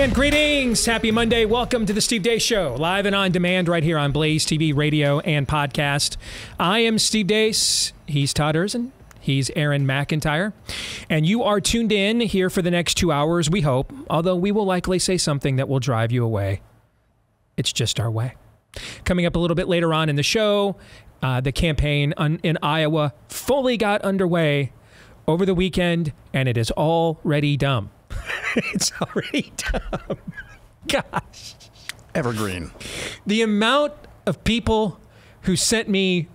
And greetings. Happy Monday. Welcome to the Steve Deace Show, live and on demand right here on Blaze TV, radio, and podcast. I am Steve Deace. He's Todd Erzin. He's Aaron McIntyre. And you are tuned in here for the next 2 hours, we hope, although we will likely say something that will drive you away. It's just our way. Coming up a little bit later on in the show, the campaign in Iowa fully got underway over the weekend, and it is already dumb. It's already dumb. Gosh. Evergreen. The amount of people who sent me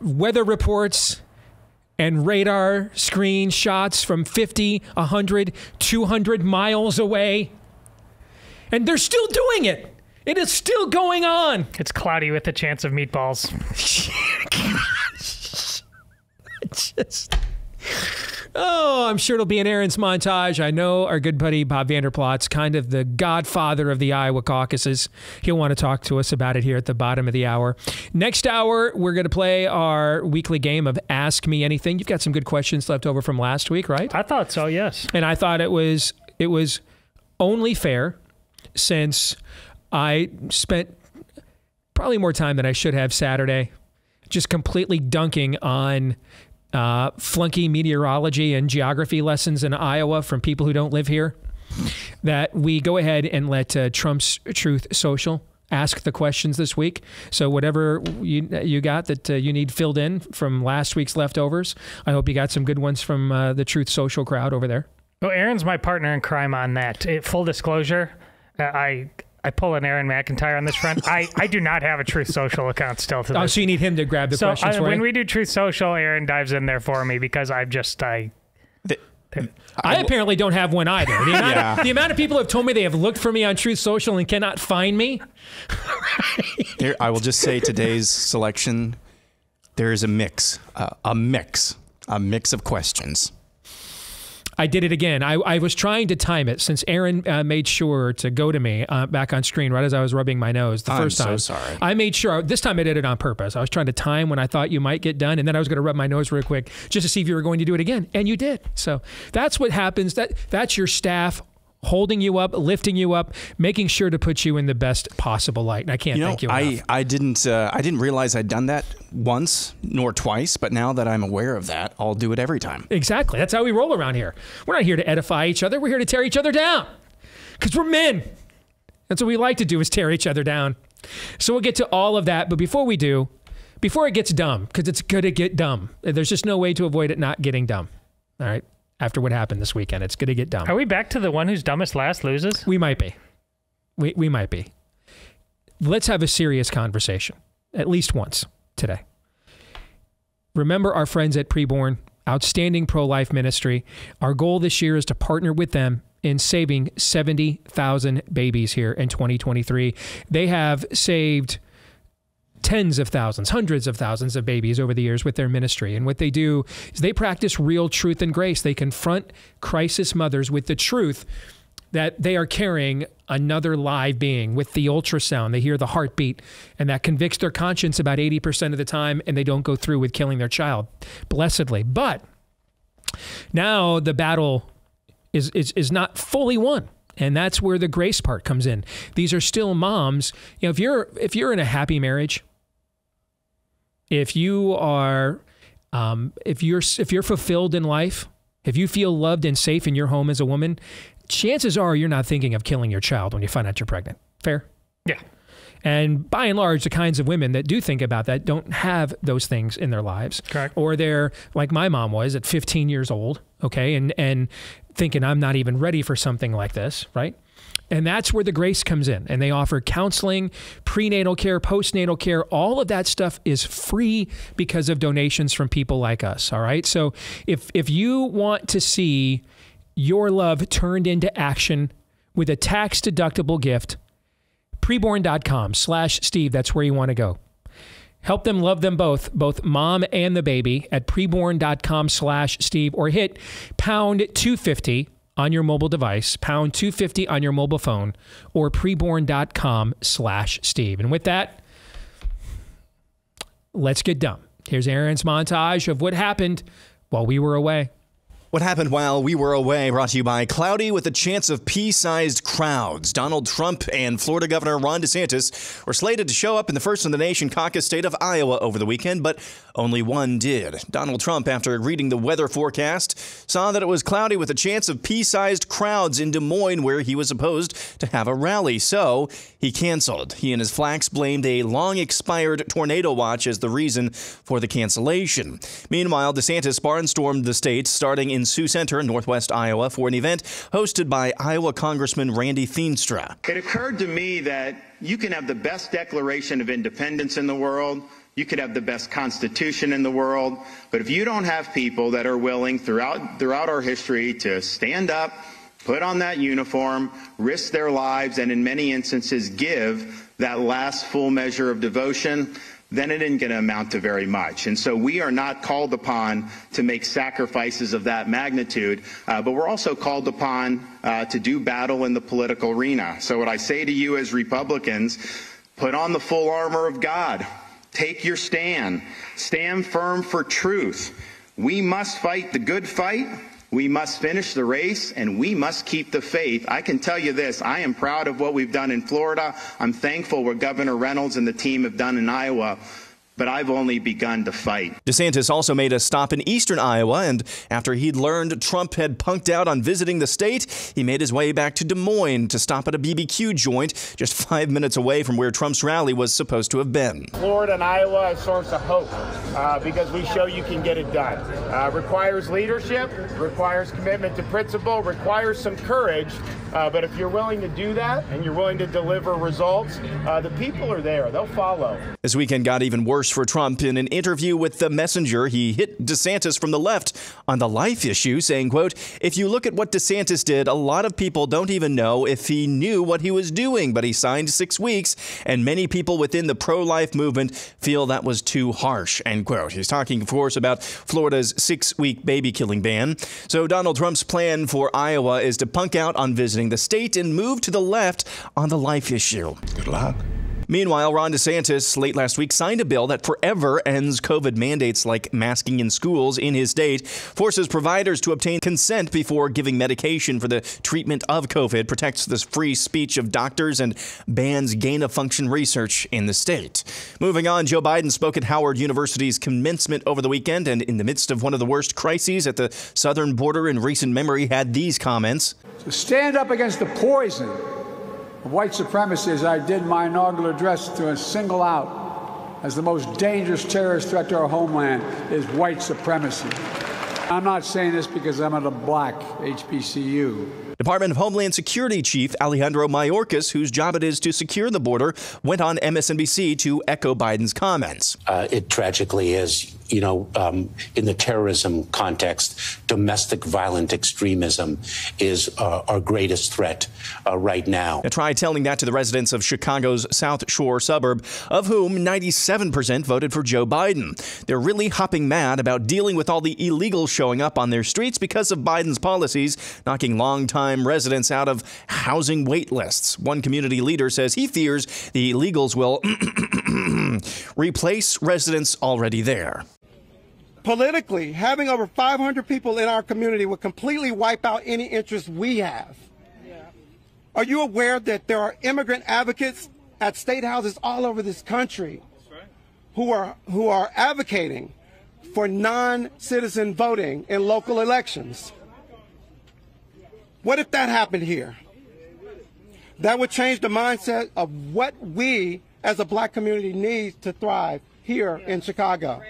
weather reports and radar screenshots from 50, 100, 200 miles away, and they're still doing it. It is still going on. It's cloudy with a chance of meatballs. Just... oh, I'm sure it'll be in Aaron's montage. I know our good buddy Bob Vander Plaats, kind of the godfather of the Iowa caucuses. He'll want to talk to us about it here at the bottom of the hour. Next hour, we're going to play our weekly game of Ask Me Anything. You've got some good questions left over from last week, right? I thought so, yes. And I thought it was only fair, since I spent probably more time than I should have Saturday just completely dunking on... flunky meteorology and geography lessons in Iowa from people who don't live here, that we go ahead and let Trump's Truth Social ask the questions this week. So whatever you got that you need filled in from last week's leftovers, I hope you got some good ones from the Truth Social crowd over there. Well, Aaron's my partner in crime on that. Full disclosure, I pull an Aaron McIntyre on this front. I do not have a Truth Social account still to this. Oh, so you need him to grab the questions for you? When we do Truth Social, Aaron dives in there for me, because I've just... I apparently don't have one either. The amount of people who have told me they have looked for me on Truth Social and cannot find me. Right. Here, I will just say today's selection, there is a mix of questions. I did it again. I was trying to time it, since Aaron made sure to go to me back on screen right as I was rubbing my nose the first time. I'm so sorry. I made sure. This time I did it on purpose. I was trying to time when I thought you might get done, and then I was going to rub my nose real quick just to see if you were going to do it again, and you did. So that's what happens. That's your staff holding you up, lifting you up, making sure to put you in the best possible light. And I can't thank you enough. I didn't realize I'd done that once nor twice, but now that I'm aware of that, I'll do it every time. Exactly. That's how we roll around here. We're not here to edify each other. We're here to tear each other down, because we're men. That's what we like to do, is tear each other down. So we'll get to all of that. But before we do, before it gets dumb, because it's going to get dumb, there's just no way to avoid it not getting dumb. All right. After what happened this weekend, it's going to get dumb. Are we back to the one who's dumbest last loses? We might be. We might be. Let's have a serious conversation, at least once today. Remember our friends at Preborn, outstanding pro-life ministry. Our goal this year is to partner with them in saving 70,000 babies here in 2023. They have saved... tens of thousands, hundreds of thousands of babies over the years with their ministry. And what they do is they practice real truth and grace. They confront crisis mothers with the truth that they are carrying another live being. With the ultrasound, they hear the heartbeat, and that convicts their conscience about 80% of the time, and they don't go through with killing their child, blessedly. But now the battle is not fully won. And that's where the grace part comes in. These are still moms. You know, if you're in a happy marriage, if you're fulfilled in life, if you feel loved and safe in your home as a woman, chances are you're not thinking of killing your child when you find out you're pregnant. Fair? Yeah. And by and large, the kinds of women that do think about that don't have those things in their lives. Correct. Or they're like my mom was at 15 years old, okay, and thinking, I'm not even ready for something like this, right? And that's where the grace comes in. And they offer counseling, prenatal care, postnatal care. All of that stuff is free because of donations from people like us, all right? So if you want to see your love turned into action with a tax-deductible gift, preborn.com/Steve. That's where you want to go. Help them love them both mom and the baby, at preborn.com/Steve, or hit pound 250 on your mobile device, pound 250 on your mobile phone, or preborn.com/Steve. And with that, let's get dumb. Here's Aaron's montage of what happened while we were away. What happened while we were away, brought to you by Cloudy with a Chance of Pea-Sized Crowds. Donald Trump and Florida Governor Ron DeSantis were slated to show up in the First in the Nation caucus state of Iowa over the weekend, but only one did. Donald Trump, after reading the weather forecast, saw that it was cloudy with a chance of pea-sized crowds in Des Moines, where he was supposed to have a rally, so he canceled. He and his flacks blamed a long-expired tornado watch as the reason for the cancellation. Meanwhile, DeSantis barnstormed the state, starting in Sioux Center, northwest Iowa, for an event hosted by Iowa Congressman Randy Feenstra. It occurred to me that you can have the best Declaration of Independence in the world, you could have the best Constitution in the world, but if you don't have people that are willing throughout our history to stand up, put on that uniform, risk their lives, and in many instances give that last full measure of devotion, then it isn't going to amount to very much. And so we are not called upon to make sacrifices of that magnitude, but we're also called upon to do battle in the political arena. So what I say to you as Republicans, put on the full armor of God. Take your stand. Stand firm for truth. We must fight the good fight. We must finish the race, and we must keep the faith. I can tell you this, I am proud of what we've done in Florida. I'm thankful what Governor Reynolds and the team have done in Iowa, but I've only begun to fight. DeSantis also made a stop in eastern Iowa, and after he'd learned Trump had punked out on visiting the state, he made his way back to Des Moines to stop at a BBQ joint just 5 minutes away from where Trump's rally was supposed to have been. Florida and Iowa are a source of hope because we show you can get it done. Requires leadership, requires commitment to principle, requires some courage, but if you're willing to do that and you're willing to deliver results, the people are there. They'll follow. This weekend got even worse for Trump. In an interview with The Messenger, he hit DeSantis from the left on the life issue, saying, quote, "If you look at what DeSantis did, a lot of people don't even know if he knew what he was doing, but he signed 6 weeks, and many people within the pro-life movement feel that was too harsh," end quote. He's talking, of course, about Florida's 6-week baby killing ban. So Donald Trump's plan for Iowa is to punk out on visiting the state and move to the left on the life issue. Good luck. Meanwhile, Ron DeSantis late last week signed a bill that forever ends COVID mandates like masking in schools in his state, forces providers to obtain consent before giving medication for the treatment of COVID, protects the free speech of doctors, and bans gain-of-function research in the state. Moving on, Joe Biden spoke at Howard University's commencement over the weekend, and in the midst of one of the worst crises at the southern border in recent memory, had these comments. "To stand up against the poison of white supremacy, as I did my inaugural address, to single out as the most dangerous terrorist threat to our homeland is white supremacy. I'm not saying this because I'm at a black HBCU." Department of Homeland Security Chief Alejandro Mayorkas, whose job it is to secure the border, went on MSNBC to echo Biden's comments. It tragically is, you know, in the terrorism context, domestic violent extremism is our greatest threat right now. Now try telling that to the residents of Chicago's South Shore suburb, of whom 97% voted for Joe Biden. They're really hopping mad about dealing with all the illegals showing up on their streets because of Biden's policies, knocking long-time residents out of housing wait lists. One community leader says he fears the illegals will replace residents already there. "Politically, having over 500 people in our community would completely wipe out any interest we have. Yeah. Are you aware that there are immigrant advocates at state houses all over this country who are advocating for non-citizen voting in local elections? What if that happened here? That would change the mindset of what we as a black community need to thrive here in Chicago.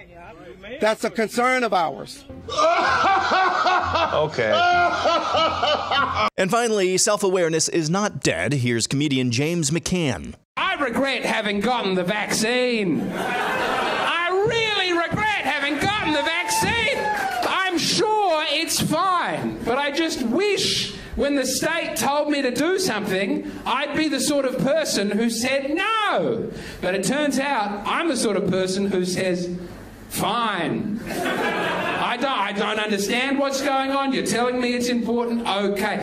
That's a concern of ours." Okay. And finally, self-awareness is not dead. Here's comedian James McCann. "I regret having gotten the vaccine. I really regret having gotten the vaccine. I'm sure it's fine, but I just wish when the state told me to do something, I'd be the sort of person who said no. But it turns out I'm the sort of person who says, fine. I don't understand what's going on. You're telling me it's important? Okay.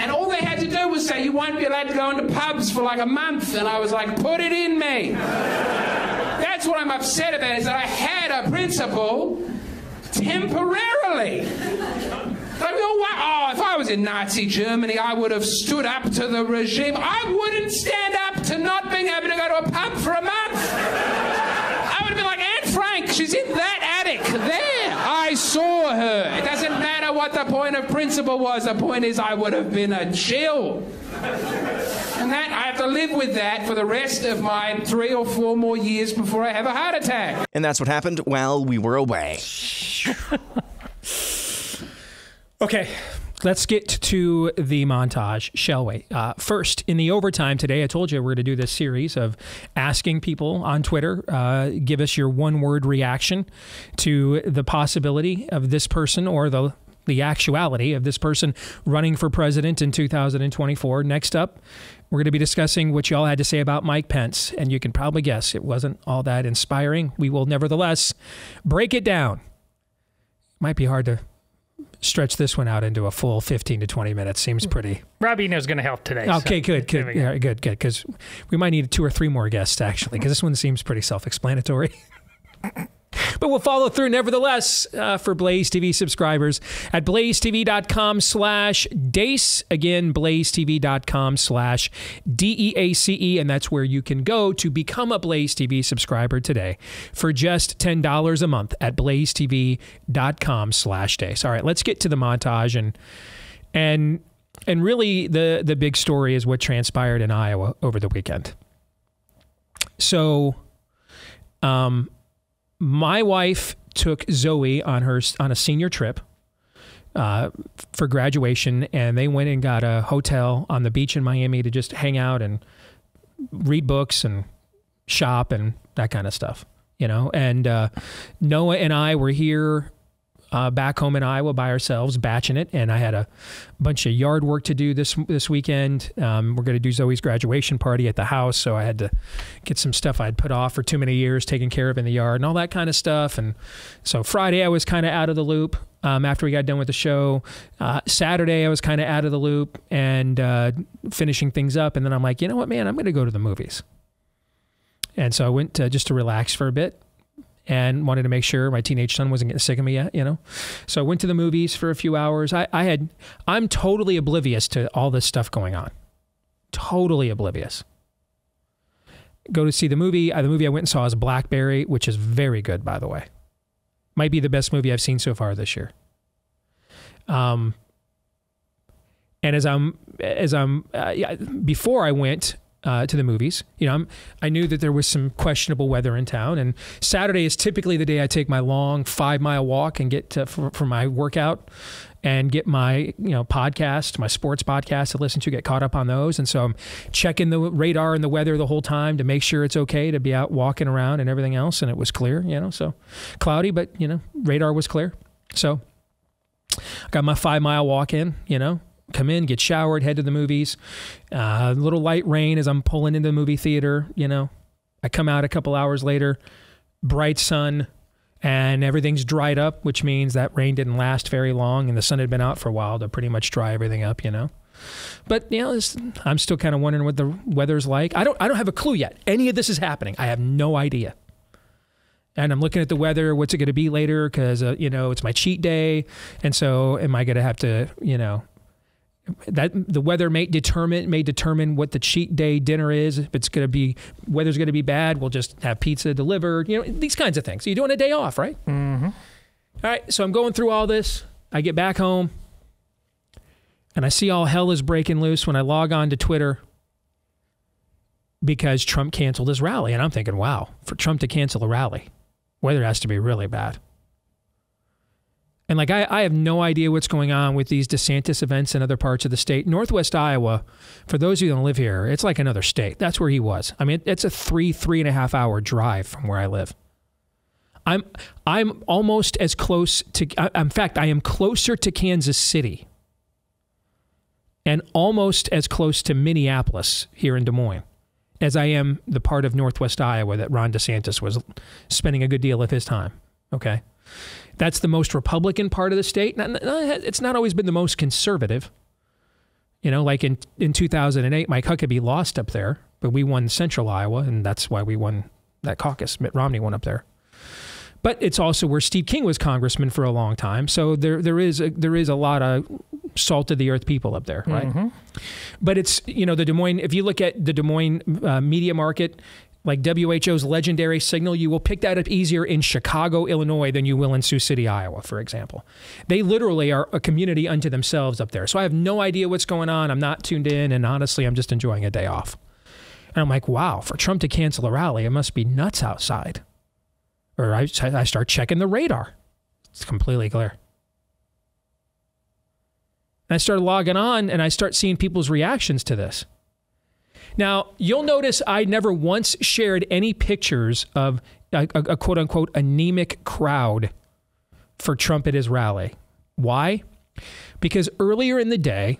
And all they had to do was say, you won't be allowed to go into pubs for like a month. And I was like, put it in me. That's what I'm upset about, is that I had a principle temporarily. I go, wow, oh, if I was in Nazi Germany, I would have stood up to the regime. I wouldn't stand up to not being able to go to a pub for a month. I would have been like, Anne Frank, she's in that attic there. I saw her. It doesn't matter what the point of principle was. The point is I would have been a chill. And that, I have to live with that for the rest of my 3 or 4 more years before I have a heart attack. And that's what happened while we were away. Okay, let's get to the montage, shall we? First, in the overtime today, I told you we're going to do this series of asking people on Twitter, give us your one-word reaction to the possibility of this person or the actuality of this person running for president in 2024. Next up, we're going to be discussing what y'all had to say about Mike Pence, and you can probably guess it wasn't all that inspiring. We will nevertheless break it down. Might be hard to stretch this one out into a full 15 to 20 minutes. Seems pretty. Rob Eno's going to help today. Okay, so good. Yeah, good. Because we might need 2 or 3 more guests, actually, because this one seems pretty self-explanatory. But we'll follow through nevertheless for Blaze TV subscribers at blazetv.com/Deace. Again, blazetv.com/DEACE. And that's where you can go to become a Blaze TV subscriber today for just $10 a month at blazetv.com/Deace. All right, let's get to the montage. And really the big story is what transpired in Iowa over the weekend. So, my wife took Zoe on a senior trip for graduation, and they went and got a hotel on the beach in Miami to just hang out and read books and shop and that kind of stuff, you know. And Noah and I were here back home in Iowa by ourselves, batching it, and I had a bunch of yard work to do this weekend. We're going to do Zoe's graduation party at the house, so I had to get some stuff I'd put off for too many years taken care of in the yard and all that kind of stuff. And so Friday I was kind of out of the loop after we got done with the show. Saturday I was kind of out of the loop and finishing things up, and then I'm like, you know what, man, I'm going to go to the movies. And so I went just to relax for a bit. And wanted to make sure my teenage son wasn't getting sick of me yet, you know? So I went to the movies for a few hours. I'm totally oblivious to all this stuff going on. Totally oblivious. Go to see the movie. The movie I went and saw is Blackberry, which is very good, by the way. Might be the best movie I've seen so far this year. And before I went to the movies, you know, I knew that there was some questionable weather in town, and Saturday is typically the day I take my long 5-mile walk and get for my workout and get my, you know, podcast, my sports podcast to listen to, get caught up on those. And so I'm checking the radar and the weather the whole time to make sure it's okay to be out walking around and everything else. And it was clear, you know, so cloudy, but you know, radar was clear. So I got my 5-mile walk in, you know, come in, get showered, head to the movies. A little light rain as I'm pulling into the movie theater, you know. I come out a couple hours later, bright sun, and everything's dried up, which means that rain didn't last very long, and the sun had been out for a while to pretty much dry everything up, you know. But, you know, I'm still kind of wondering what the weather's like. I don't have a clue yet. Any of this is happening. I have no idea. And I'm looking at the weather. What's it going to be later? Because, you know, it's my cheat day. And so am I going to have to, you know, that the weather may determine what the cheat day dinner is. If it's going to be, weather's going to be bad, we'll just have pizza delivered, you know, these kinds of things. So you're doing a day off, right? Mm-hmm. All right. So I'm going through all this. I get back home and I see all hell is breaking loose when I log on to Twitter because Trump canceled his rally. And I'm thinking, wow, for Trump to cancel a rally, weather has to be really bad. And like, I have no idea what's going on with these DeSantis events in other parts of the state. Northwest Iowa, for those of you who don't live here, it's like another state. That's where he was. I mean, it's a 3–3.5 hour drive from where I live. I'm almost as close to, in fact, I am closer to Kansas City and almost as close to Minneapolis here in Des Moines as I am the part of Northwest Iowa that Ron DeSantis was spending a good deal of his time. Okay. That's the most Republican part of the state. It's not always been the most conservative. You know, like in 2008, Mike Huckabee lost up there, but we won Central Iowa, and that's why we won that caucus. Mitt Romney won up there. But it's also where Steve King was congressman for a long time. So there is a lot of salt of the earth people up there, right? Mm-hmm. But it's, you know, the Des Moines, if you look at the Des Moines media market, like WHO's legendary signal, you will pick that up easier in Chicago, Illinois than you will in Sioux City, Iowa, for example. They literally are a community unto themselves up there. So I have no idea what's going on. I'm not tuned in. And honestly, I'm just enjoying a day off. And I'm like, wow, for Trump to cancel a rally, it must be nuts outside. Or I start checking the radar. It's completely clear. And I start logging on and I start seeing people's reactions to this. Now, you'll notice I never once shared any pictures of a quote-unquote anemic crowd for Trump at his rally. Why? Because earlier in the day,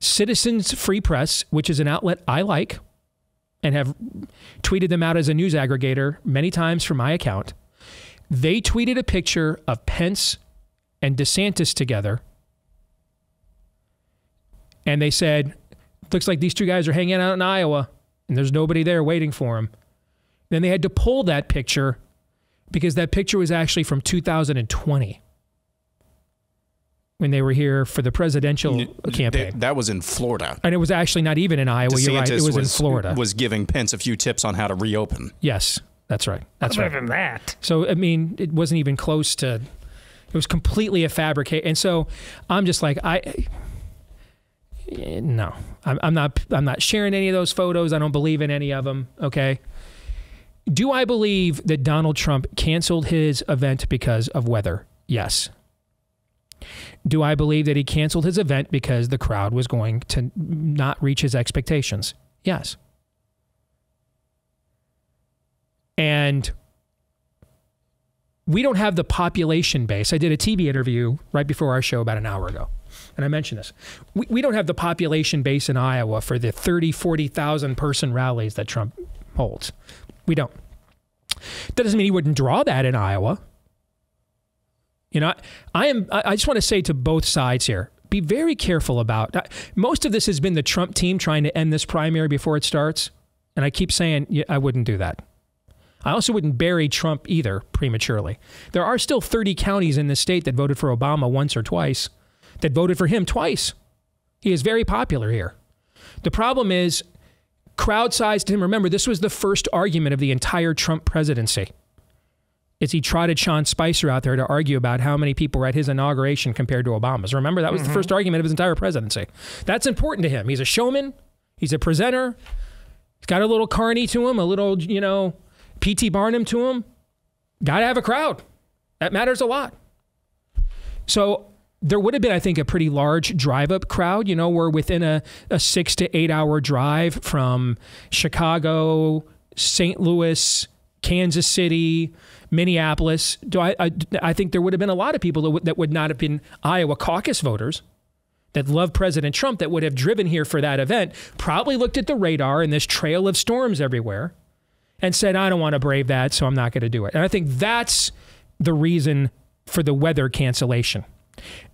Citizens Free Press, which is an outlet I like and have tweeted them out as a news aggregator many times from my account, they tweeted a picture of Pence and DeSantis together, and they said, looks like these two guys are hanging out in Iowa and there's nobody there waiting for them. Then they had to pull that picture because that picture was actually from 2020 when they were here for the presidential campaign. That was in Florida. And it was actually not even in Iowa. DeSantis, you're right. It was in Florida. Was giving Pence a few tips on how to reopen. Yes, that's right. That's right. Other than that. So, I mean, it wasn't even close to, it was completely a fabricate. And so I'm just like, no, I'm not sharing any of those photos. I don't believe in any of them. Okay. Do I believe that Donald Trump canceled his event because of weather? Yes. Do I believe that he canceled his event because the crowd was going to not reach his expectations? Yes. And we don't have the population base. I did a TV interview right before our show about an hour ago. And I mentioned this. We don't have the population base in Iowa for the 30, 40,000 person rallies that Trump holds. We don't. That doesn't mean he wouldn't draw that in Iowa. You know, I just want to say to both sides here, be very careful about, most of this has been the Trump team trying to end this primary before it starts. And I keep saying, yeah, I wouldn't do that. I also wouldn't bury Trump either prematurely. There are still 30 counties in this state that voted for Obama once or twice, that voted for him twice. He is very popular here. The problem is crowd size to him. Remember, this was the first argument of the entire Trump presidency. Is he trotted Sean Spicer out there to argue about how many people were at his inauguration compared to Obama's. Remember, that was the first argument of his entire presidency. That's important to him. He's a showman. He's a presenter. He's got a little Carney to him, a little, you know, P.T. Barnum to him. Got to have a crowd. That matters a lot. So there would have been, I think, a pretty large drive-up crowd. You know, we're within a 6 to 8 hour drive from Chicago, St. Louis, Kansas City, Minneapolis. I think there would have been a lot of people that would not have been Iowa caucus voters that love President Trump that would have driven here for that event, probably looked at the radar and this trail of storms everywhere and said, I don't want to brave that, so I'm not going to do it. And I think that's the reason for the weather cancellation.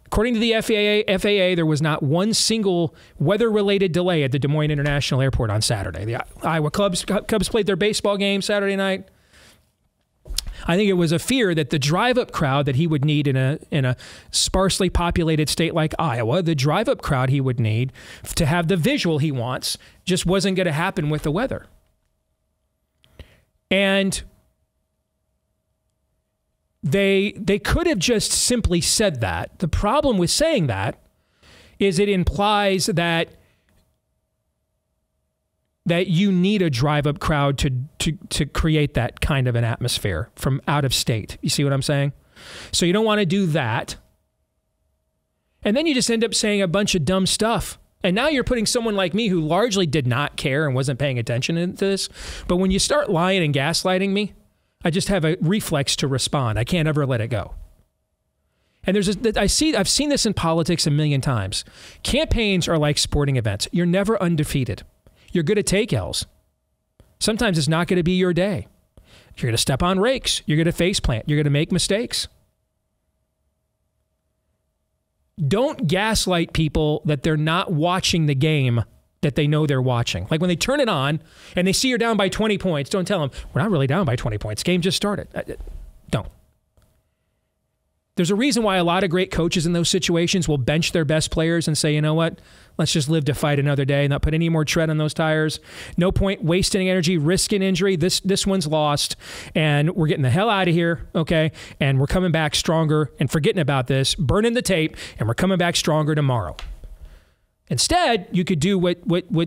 According to the FAA, there was not one single weather-related delay at the Des Moines International Airport on Saturday. The Iowa Cubs played their baseball game Saturday night. I think it was a fear that the drive-up crowd that he would need in a sparsely populated state like Iowa, the drive-up crowd he would need to have the visual he wants just wasn't going to happen with the weather. And They could have just simply said that. The problem with saying that is it implies that you need a drive-up crowd to create that kind of an atmosphere from out of state. You see what I'm saying? So you don't want to do that. And then you just end up saying a bunch of dumb stuff. And now you're putting someone like me who largely did not care and wasn't paying attention to this. But when you start lying and gaslighting me, I just have a reflex to respond. I can't ever let it go. And I've seen this in politics a million times. Campaigns are like sporting events. You're never undefeated. You're going to take L's. Sometimes it's not going to be your day. You're going to step on rakes. You're going to face plant. You're going to make mistakes. Don't gaslight people that they're not watching the game that they know they're watching. Like when they turn it on and they see you're down by 20 points, don't tell them, we're not really down by 20 points. Game just started. Don't. There's a reason why a lot of great coaches in those situations will bench their best players and say, you know what, let's just live to fight another day and not put any more tread on those tires. No point wasting energy, risking injury. This one's lost, and we're getting the hell out of here, okay? And we're coming back stronger and forgetting about this, burning the tape, and we're coming back stronger tomorrow. Instead, you could do what the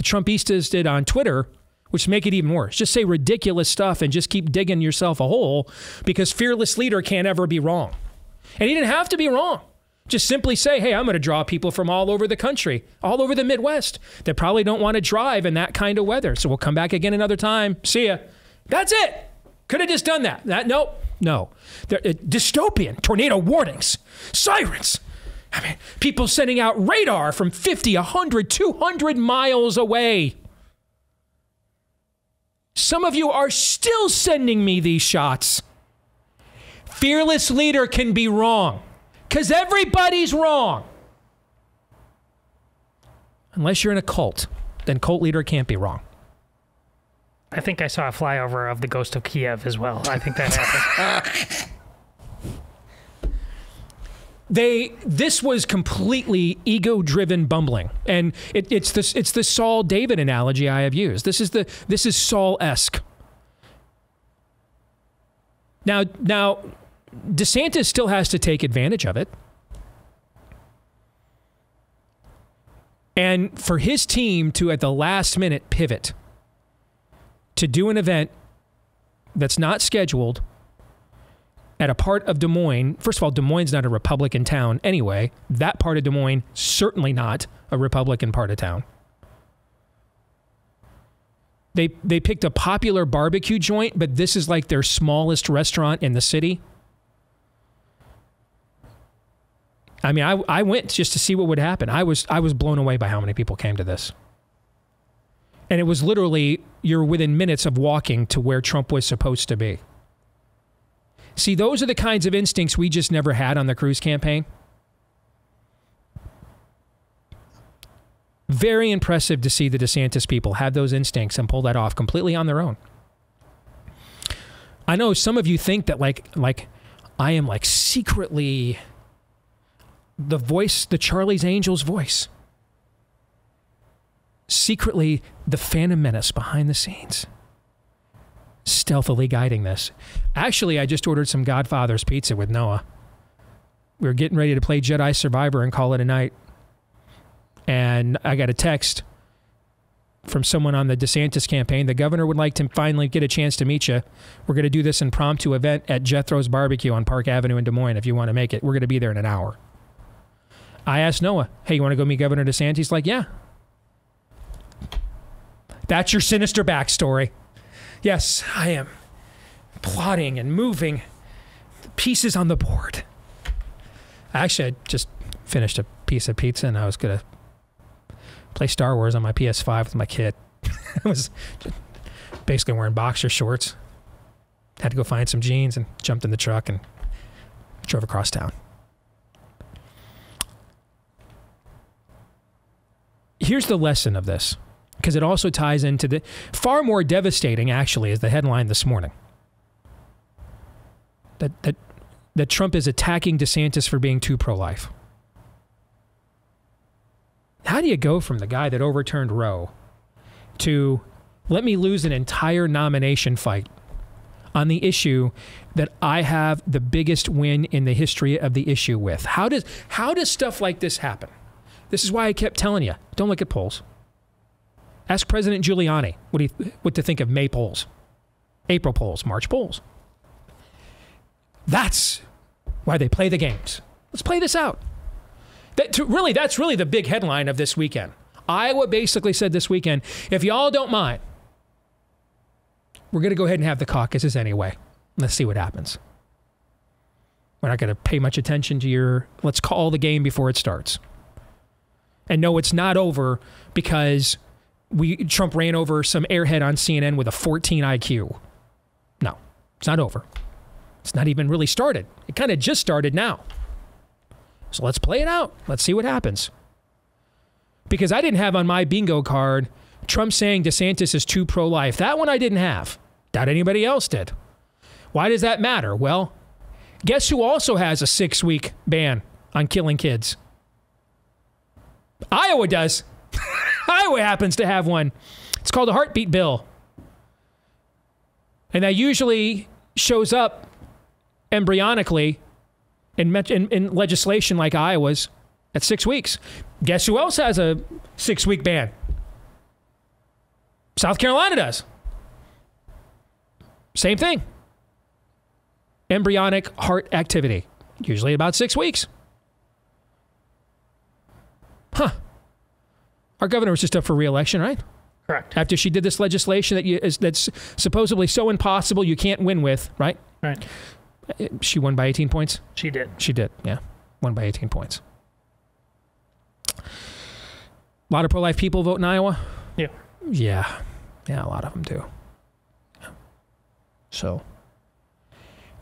Trumpistas did on Twitter, which make it even worse. Just say ridiculous stuff and just keep digging yourself a hole, because fearless leader can't ever be wrong. And he didn't have to be wrong. Just simply say, hey, I'm going to draw people from all over the country, all over the Midwest, that probably don't want to drive in that kind of weather. So we'll come back again another time. See ya. That's it. Could have just done that. Nope. No. Dystopian tornado warnings, sirens. I mean, people sending out radar from 50, 100, 200 miles away. Some of you are still sending me these shots. Fearless leader can be wrong, because everybody's wrong. Unless you're in a cult, then cult leader can't be wrong. I think I saw a flyover of the ghost of Kiev as well. I think that happened. This was completely ego-driven bumbling, and it's the Saul David analogy I have used. This is Saul-esque. Now, DeSantis still has to take advantage of it, and for his team to at the last minute pivot to do an event that's not scheduled at a part of Des Moines. First of all, Des Moines is not a Republican town anyway. That part of Des Moines, certainly not a Republican part of town. They picked a popular barbecue joint, but this is like their smallest restaurant in the city. I mean, I went just to see what would happen. I was blown away by how many people came to this. And it was literally, you're within minutes of walking to where Trump was supposed to be. See, those are the kinds of instincts we just never had on the Cruz campaign. Very impressive to see the DeSantis people have those instincts and pull that off completely on their own. I know some of you think that like I am like secretly the voice, the Charlie's Angels voice. Secretly the Phantom Menace behind the scenes, stealthily guiding this. Actually, I just ordered some Godfather's pizza with Noah. We were getting ready to play Jedi Survivor and call it a night. And I got a text from someone on the DeSantis campaign. The governor would like to finally get a chance to meet you. We're going to do this impromptu event at Jethro's Barbecue on Park Avenue in Des Moines if you want to make it. We're going to be there in an hour. I asked Noah, hey, you want to go meet Governor DeSantis? He's like, yeah. That's your sinister backstory. Yes, I am plotting and moving pieces on the board. Actually, I just finished a piece of pizza and I was going to play Star Wars on my PS5 with my kid. I was basically wearing boxer shorts. Had to go find some jeans and jumped in the truck and drove across town. Here's the lesson of this, because it also ties into the far more devastating, actually, is the headline this morning. That Trump is attacking DeSantis for being too pro-life. How do you go from the guy that overturned Roe to let me lose an entire nomination fight on the issue that I have the biggest win in the history of the issue with? How does stuff like this happen? This is why I kept telling you, don't look at polls. Ask President Giuliani what to think of May polls, April polls, March polls. That's why they play the games. Let's play this out. That's really the big headline of this weekend. Iowa basically said this weekend, if y'all don't mind, we're going to go ahead and have the caucuses anyway. Let's see what happens. We're not going to pay much attention to let's call the game before it starts. And no, it's not over because Trump ran over some airhead on CNN with a 14 IQ. No, it's not over. It's not even really started. It kind of just started now. So let's play it out. Let's see what happens. because I didn't have on my bingo card Trump saying DeSantis is too pro-life. That one I didn't have. Doubt anybody else did. Why does that matter? Well, guess who also has a 6-week ban on killing kids? Iowa does. Iowa happens to have one. It's called a heartbeat bill. And that usually shows up embryonically in legislation like Iowa's at 6 weeks. Guess who else has a 6-week ban? South Carolina does. Same thing. Embryonic heart activity, usually about 6 weeks. Huh. Our governor was just up for re-election, right? Correct. After she did this legislation that's supposedly so impossible you can't win with, right? Right. She won by 18 points? She did. She did, yeah. Won by 18 points. A lot of pro-life people vote in Iowa? Yeah. Yeah. Yeah, a lot of them do. Yeah. So,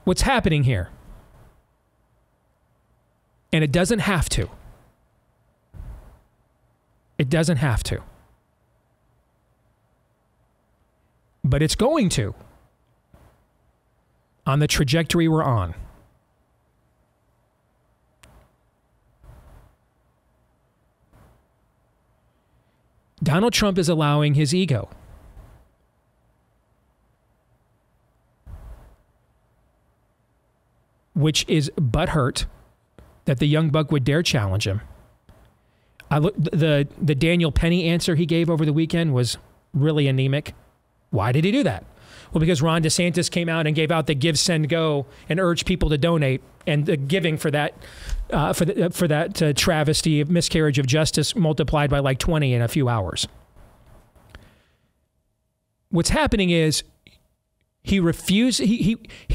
what's happening here? And it doesn't have to. It doesn't have to. But it's going to. On the trajectory we're on. Donald Trump is allowing his ego. Which is butthurt that the young buck would dare challenge him. I look, the Daniel Penny answer he gave over the weekend was really anemic. Why did he do that? Well, because Ron DeSantis came out and gave out the Give, Send, Go and urged people to donate, and the giving for that travesty of miscarriage of justice multiplied by like 20 in a few hours. What's happening is he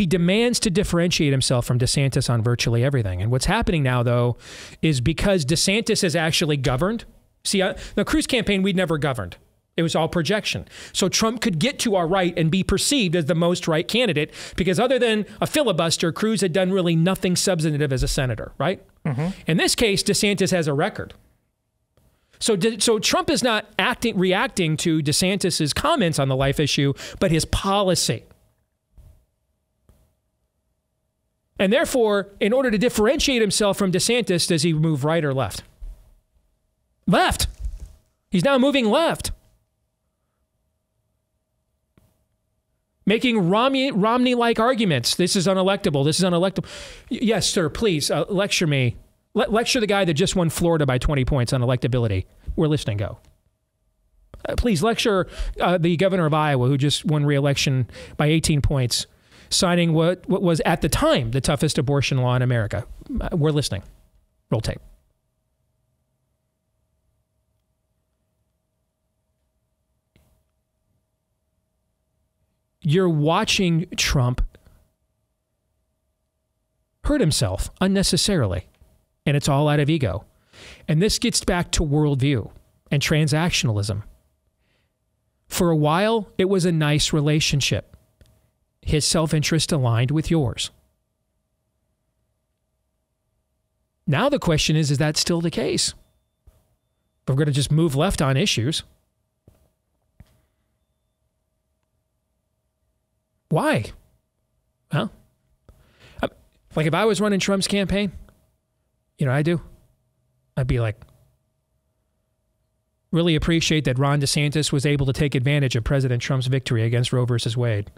demands to differentiate himself from DeSantis on virtually everything. And what's happening now, though, is because DeSantis has actually governed. See, the Cruz campaign, we'd never governed. It was all projection. So Trump could get to our right and be perceived as the most right candidate because other than a filibuster, Cruz had done really nothing substantive as a senator, right? Mm-hmm. In this case, DeSantis has a record. So Trump is not reacting to DeSantis's comments on the life issue, but his policy. And therefore, in order to differentiate himself from DeSantis, does he move right or left? Left. He's now moving left. Making Romney-like arguments. This is unelectable. This is unelectable. Yes, sir, please, lecture me. Lecture the guy that just won Florida by 20 points on electability. We're listening, go. Please lecture the governor of Iowa who just won re-election by 18 points, signing what was at the time the toughest abortion law in America. We're listening. Roll tape. You're watching Trump hurt himself unnecessarily, and it's all out of ego. And this gets back to worldview and transactionalism. For a while, it was a nice relationship. His self-interest aligned with yours. Now the question is that still the case? We're going to just move left on issues. Why? Well, like if I was running Trump's campaign, you know, I'd be like, really appreciate that Ron DeSantis was able to take advantage of President Trump's victory against Roe versus Wade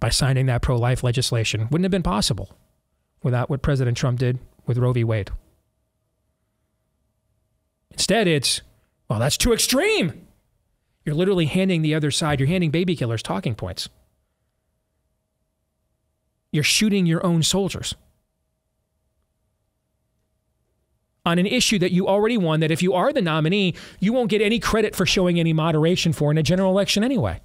by signing that pro-life legislation. Wouldn't have been possible without what President Trump did with Roe v. Wade. Instead, it's, well, that's too extreme. You're literally handing the other side, you're handing baby killers talking points. You're shooting your own soldiers on an issue that you already won, that if you are the nominee, you won't get any credit for showing any moderation for in a general election anyway.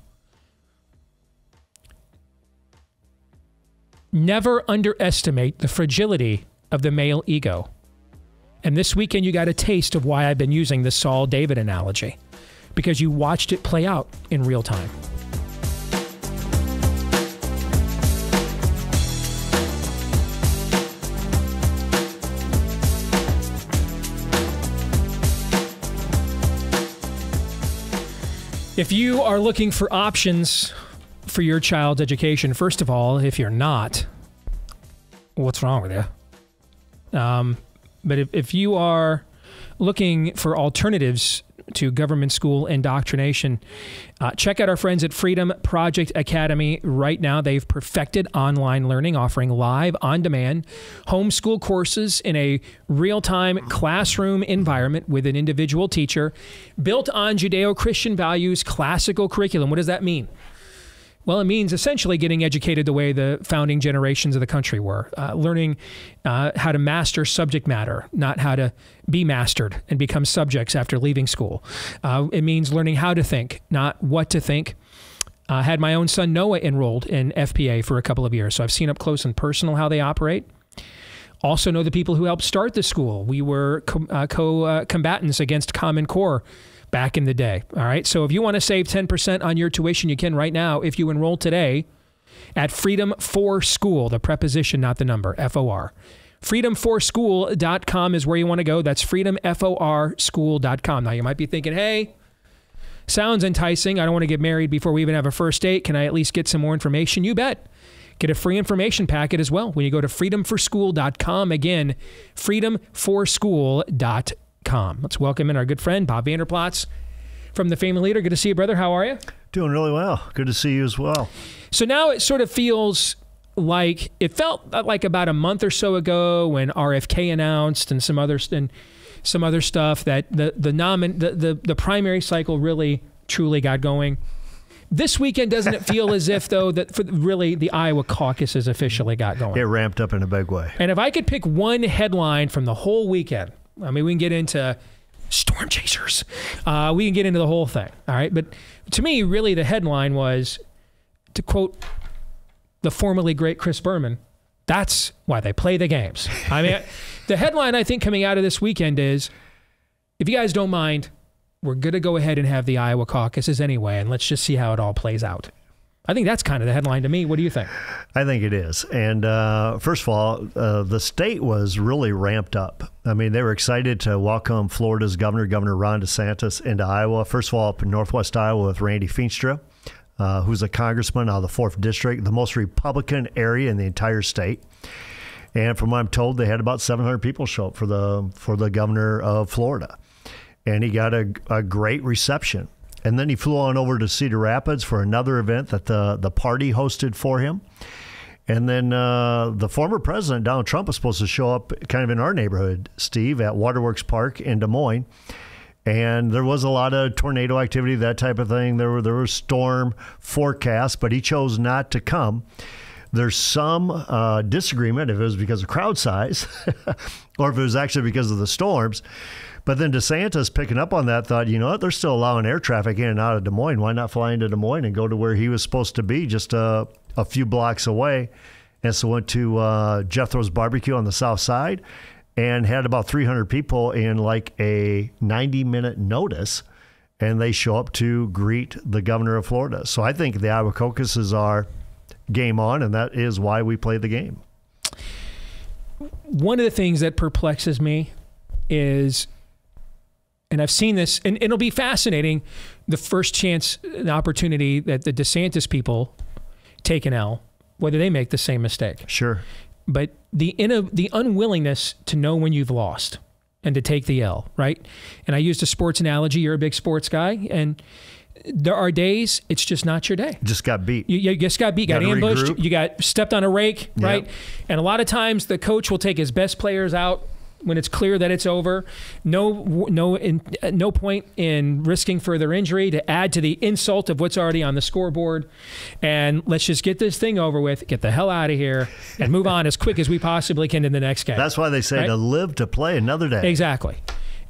Never underestimate the fragility of the male ego. And this weekend, you got a taste of why I've been using the Saul David analogy, because you watched it play out in real time. If you are looking for options for your child's education, first of all, if you're not, what's wrong with you? But if you are looking for alternatives to government school indoctrination, check out our friends at Freedom Project Academy right now. They've perfected online learning, offering live, on-demand homeschool courses in a real-time classroom environment with an individual teacher, built on Judeo-Christian values, classical curriculum. What does that mean? Well, it means essentially getting educated the way the founding generations of the country were, learning how to master subject matter, not how to be mastered and become subjects after leaving school. It means learning how to think, not what to think. I had my own son Noah enrolled in FPA for a couple of years, so I've seen up close and personal how they operate. Also know the people who helped start the school. We were co-combatants against Common Core back in the day. All right. So if you want to save 10% on your tuition, you can right now if you enroll today at Freedom for School, the preposition, not the number, F-O-R. Freedomforschool.com is where you want to go. That's freedomforschool.com. Now you might be thinking, hey, sounds enticing. I don't want to get married before we even have a first date. Can I at least get some more information? You bet. Get a free information packet as well when you go to freedomforschool.com. Again, freedomforschool.com. Let's welcome in our good friend, Bob Vander Plaats from The Family Leader. Good to see you, brother. How are you? Doing really well. Good to see you as well. So now it sort of feels like, it felt like about a month or so ago when RFK announced and some other stuff that the primary cycle really, truly got going. This weekend, doesn't it feel as if, though, that really the Iowa caucuses officially got going? It ramped up in a big way. And if I could pick one headline from the whole weekend, I mean, we can get into storm chasers. We can get into the whole thing. All right. But to me, really, the headline was, to quote the formerly great Chris Berman, that's why they play the games. I mean, the headline, I think, coming out of this weekend is, if you guys don't mind, we're going to go ahead and have the Iowa caucuses anyway, and let's just see how it all plays out. I think that's kind of the headline to me. What do you think? I think it is. And first of all, the state was really ramped up. I mean, they were excited to welcome Florida's governor, Governor Ron DeSantis, into Iowa. First of all, up in northwest Iowa with Randy Feenstra, who's a congressman out of the 4th District, the most Republican area in the entire state. And from what I'm told, they had about 700 people show up for the governor of Florida. And he got a great reception. And then he flew on over to Cedar Rapids for another event that the party hosted for him. And then the former president, Donald Trump, was supposed to show up kind of in our neighborhood, Steve, at Waterworks Park in Des Moines. And there was a lot of tornado activity, that type of thing. There were storm forecasts, but he chose not to come. There's some disagreement if it was because of crowd size or if it was actually because of the storms. But then DeSantis, picking up on that, thought, you know what, they're still allowing air traffic in and out of Des Moines. Why not fly into Des Moines and go to where he was supposed to be, just a few blocks away? And so went to Jethro's Barbecue on the south side and had about 300 people in like a 90-minute notice, and they show up to greet the governor of Florida. So I think the Iowa caucuses are game on, and that is why we play the game. One of the things that perplexes me is... and I've seen this, and it'll be fascinating, the first chance, the opportunity that the DeSantis people take an L, whether they make the same mistake. Sure. But the unwillingness to know when you've lost and to take the L, right? And I used a sports analogy. You're a big sports guy, and there are days it's just not your day. Just got beat. You just got beat. Got ambushed. Regroup. You got stepped on a rake, yep. Right? And a lot of times the coach will take his best players out when it's clear that it's over. No point in risking further injury to add to the insult of what's already on the scoreboard. And let's just get this thing over with, get the hell out of here, and move on as quick as we possibly can in the next game. That's why they say, right? To live to play another day. Exactly.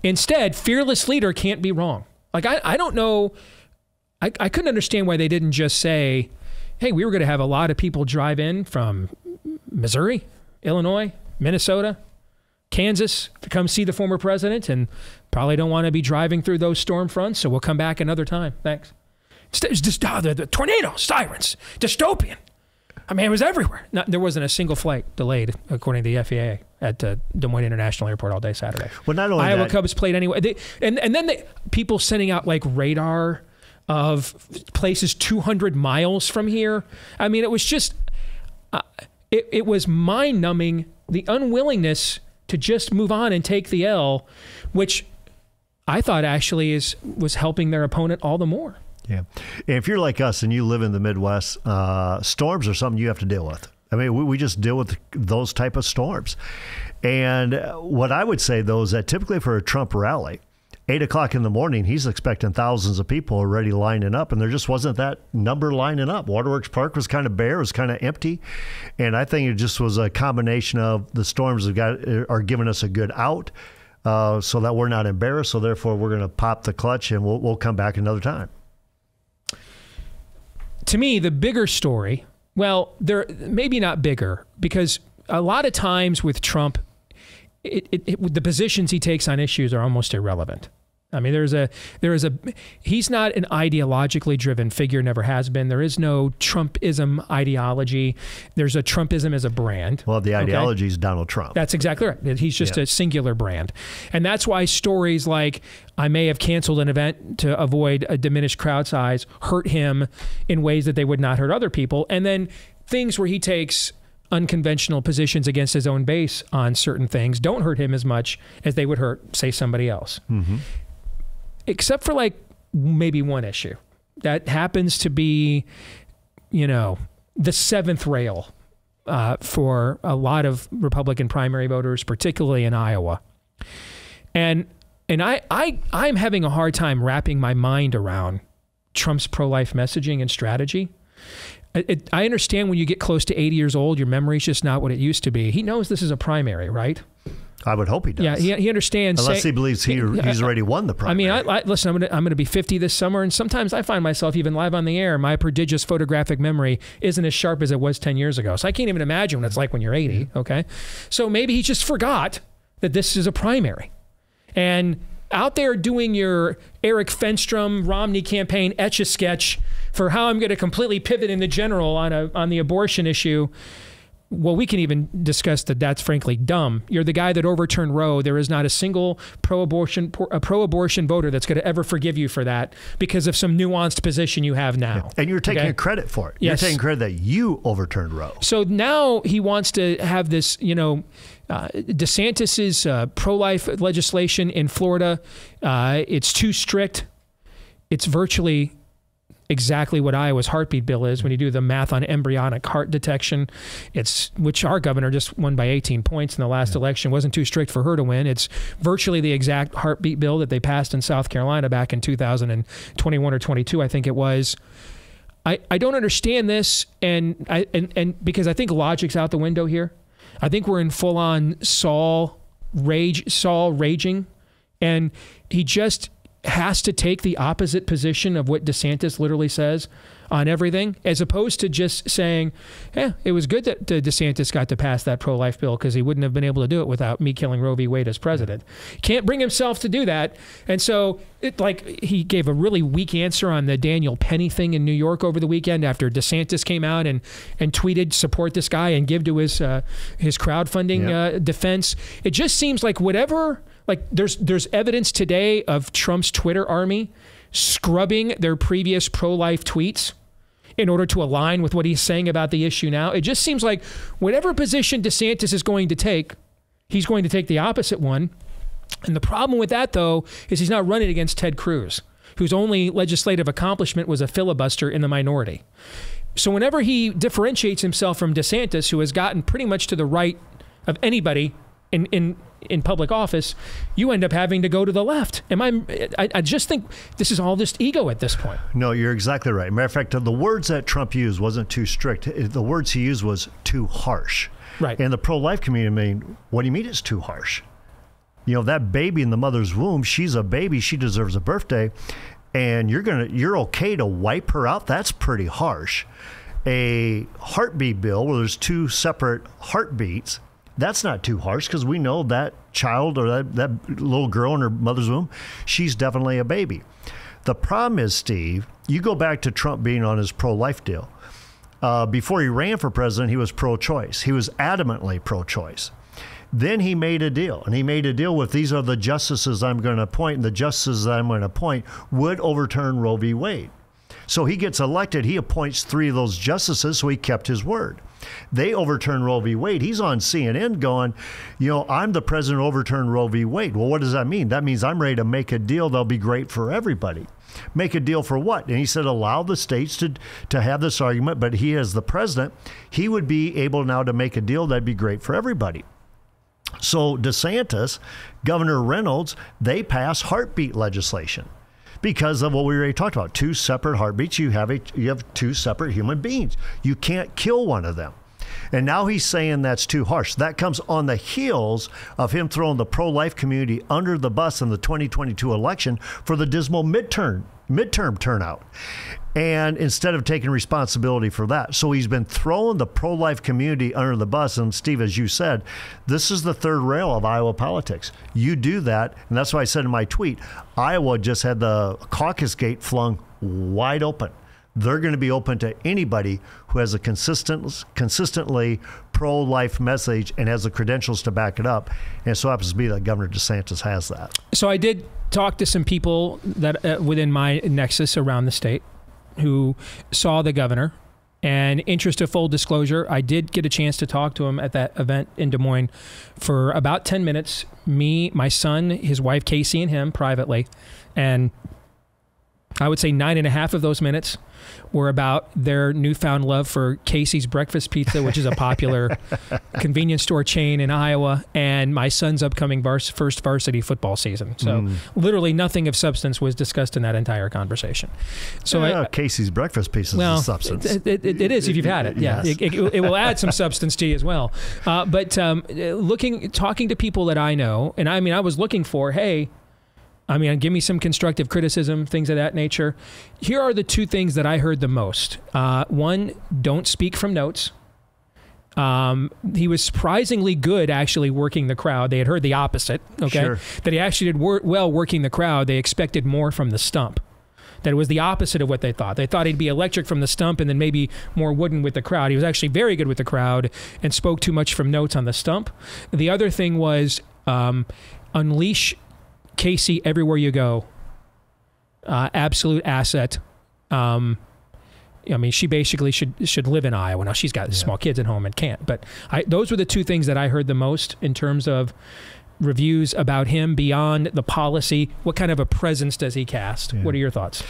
Instead, fearless leader can't be wrong. Like, I don't know. I couldn't understand why they didn't just say, hey, we were going to have a lot of people drive in from Missouri, Illinois, Minnesota, Kansas to come see the former president, and probably don't want to be driving through those storm fronts, so we'll come back another time. Thanks. It's just, the tornado, sirens, dystopian. I mean, it was everywhere. There wasn't a single flight delayed, according to the FAA, at Des Moines International Airport all day Saturday. Well, not only Iowa Cubs played anyway. And then people sending out like radar of places 200 miles from here. I mean, it was just, it was mind-numbing, the unwillingness to just move on and take the L, which I thought actually was helping their opponent all the more. Yeah. If you're like us and you live in the Midwest, storms are something you have to deal with. I mean, we just deal with those type of storms. And what I would say, though, is that typically for a Trump rally, 8 o'clock in the morning, he's expecting thousands of people already lining up, and there just wasn't that number lining up. Waterworks Park was kind of bare, it was kind of empty, and I think it just was a combination of the storms have got are giving us a good out, so that we're not embarrassed. So therefore, we're going to pop the clutch, and we'll come back another time. To me, the bigger story, well, there maybe not bigger, because a lot of times with Trump, the positions he takes on issues are almost irrelevant. I mean, he's not an ideologically driven figure, never has been. There is no Trumpism ideology. There's a Trumpism as a brand. Well, the ideology is Donald Trump. That's exactly right. He's just a singular brand. And that's why stories like, I may have canceled an event to avoid a diminished crowd size, hurt him in ways that they would not hurt other people. And then things where he takes unconventional positions against his own base on certain things don't hurt him as much as they would hurt, say, somebody else. Mm-hmm. Except for like maybe one issue that happens to be, you know, the seventh rail for a lot of Republican primary voters, particularly in Iowa. And I'm having a hard time wrapping my mind around Trump's pro-life messaging and strategy. I understand when you get close to 80 years old, your memory's just not what it used to be. He knows this is a primary, right? I would hope he does. Yeah, he understands. Unless he believes he's already won the primary. I mean, listen, I'm going to be 50 this summer, and sometimes I find myself even live on the air, my prodigious photographic memory isn't as sharp as it was 10 years ago. So I can't even imagine what it's like when you're 80, okay? So maybe he just forgot that this is a primary. And out there doing your Eric Fenstrom, Romney campaign etch-a-sketch for how I'm going to completely pivot into general on the abortion issue. Well, we can even discuss that that's frankly dumb. You're the guy that overturned Roe. There is not a single pro-abortion voter that's going to ever forgive you for that because of some nuanced position you have now. And you're taking credit for it. Yes. You're taking credit that you overturned Roe. So now he wants to have this, you know, DeSantis's pro-life legislation in Florida. It's too strict. It's virtually exactly what Iowa's heartbeat bill is when you do the math on embryonic heart detection. It's, which our governor just won by 18 points in the last election, wasn't too strict for her to win. It's virtually the exact heartbeat bill that they passed in South Carolina back in 2021 or 22, I think it was. I don't understand this, and because I think logic's out the window here. I think we're in full-on Saul raging, and he just has to take the opposite position of what DeSantis literally says on everything, as opposed to just saying, yeah, it was good that DeSantis got to pass that pro-life bill because he wouldn't have been able to do it without me killing Roe v. Wade as president. Can't bring himself to do that. And so he gave a really weak answer on the Daniel Penny thing in New York over the weekend after DeSantis came out and tweeted, support this guy and give to his crowdfunding defense. It just seems like there's evidence today of Trump's Twitter army scrubbing their previous pro-life tweets in order to align with what he's saying about the issue now. It just seems like whatever position DeSantis is going to take, he's going to take the opposite one. And the problem with that, though, is he's not running against Ted Cruz, whose only legislative accomplishment was a filibuster in the minority. So whenever he differentiates himself from DeSantis, who has gotten pretty much to the right of anybody in public office, you end up having to go to the left. I just think this is all just ego at this point. No, you're exactly right. Matter of fact, the words that Trump used wasn't too strict. The words he used was too harsh. Right. And the pro-life community, I mean, what do you mean it's too harsh? You know, that baby in the mother's womb, she's a baby, she deserves a birthday, and you're okay to wipe her out? That's pretty harsh. A heartbeat bill where there's two separate heartbeats, that's not too harsh, because we know that child or that little girl in her mother's womb, she's definitely a baby. The problem is, Steve, you go back to Trump being on his pro-life deal. Before he ran for president, he was pro-choice. He was adamantly pro-choice. Then he made a deal, and he made a deal with these are the justices I'm going to appoint, and the justices I'm going to appoint would overturn Roe v. Wade. So he gets elected. He appoints three of those justices, so he kept his word. They overturn Roe v. Wade. He's on CNN going, you know, I'm the president who overturned Roe v. Wade. Well, what does that mean? That means I'm ready to make a deal that'll be great for everybody. Make a deal for what? And he said allow the states to have this argument, but he as the president, he would be able now to make a deal that'd be great for everybody. So DeSantis, Governor Reynolds, they pass heartbeat legislation. Because of what we already talked about, two separate heartbeats, you have two separate human beings. You can't kill one of them. And now he's saying that's too harsh. That comes on the heels of him throwing the pro-life community under the bus in the 2022 election for the dismal midterm turnout. And instead of taking responsibility for that. So he's been throwing the pro-life community under the bus. And Steve, as you said, this is the third rail of Iowa politics. You do that. And that's why I said in my tweet, Iowa just had the caucus gate flung wide open. They're going to be open to anybody who has a consistently pro-life message and has the credentials to back it up. And it so happens to be that Governor DeSantis has that. So I did talk to some people that within my nexus around the state who saw the governor. And interest of full disclosure, I did get a chance to talk to him at that event in Des Moines for about 10 minutes. Me, my son, his wife, Casey, and him privately. And I would say 9.5 of those minutes were about their newfound love for Casey's Breakfast Pizza, which is a popular convenience store chain in Iowa, and my son's upcoming first varsity football season. So literally nothing of substance was discussed in that entire conversation. So yeah, Casey's Breakfast Pizza is a substance. It is if you've had it. Yeah, yes. it will add some substance to you as well. But talking to people that I know, and I mean, I was looking for, hey, I mean, give me some constructive criticism, things of that nature. Here are the two things that I heard the most. One, don't speak from notes. He was surprisingly good actually working the crowd. They had heard the opposite, okay? Sure. That he actually did well working the crowd. They expected more from the stump. That it was the opposite of what they thought. They thought he'd be electric from the stump and then maybe more wooden with the crowd. He was actually very good with the crowd and spoke too much from notes on the stump. The other thing was unleash Casey everywhere you go, absolute asset. I mean, she basically should live in Iowa. Now she's got small kids at home and can't, but those were the two things that I heard the most in terms of reviews about him beyond the policy. What kind of a presence does he cast? Yeah. What are your thoughts?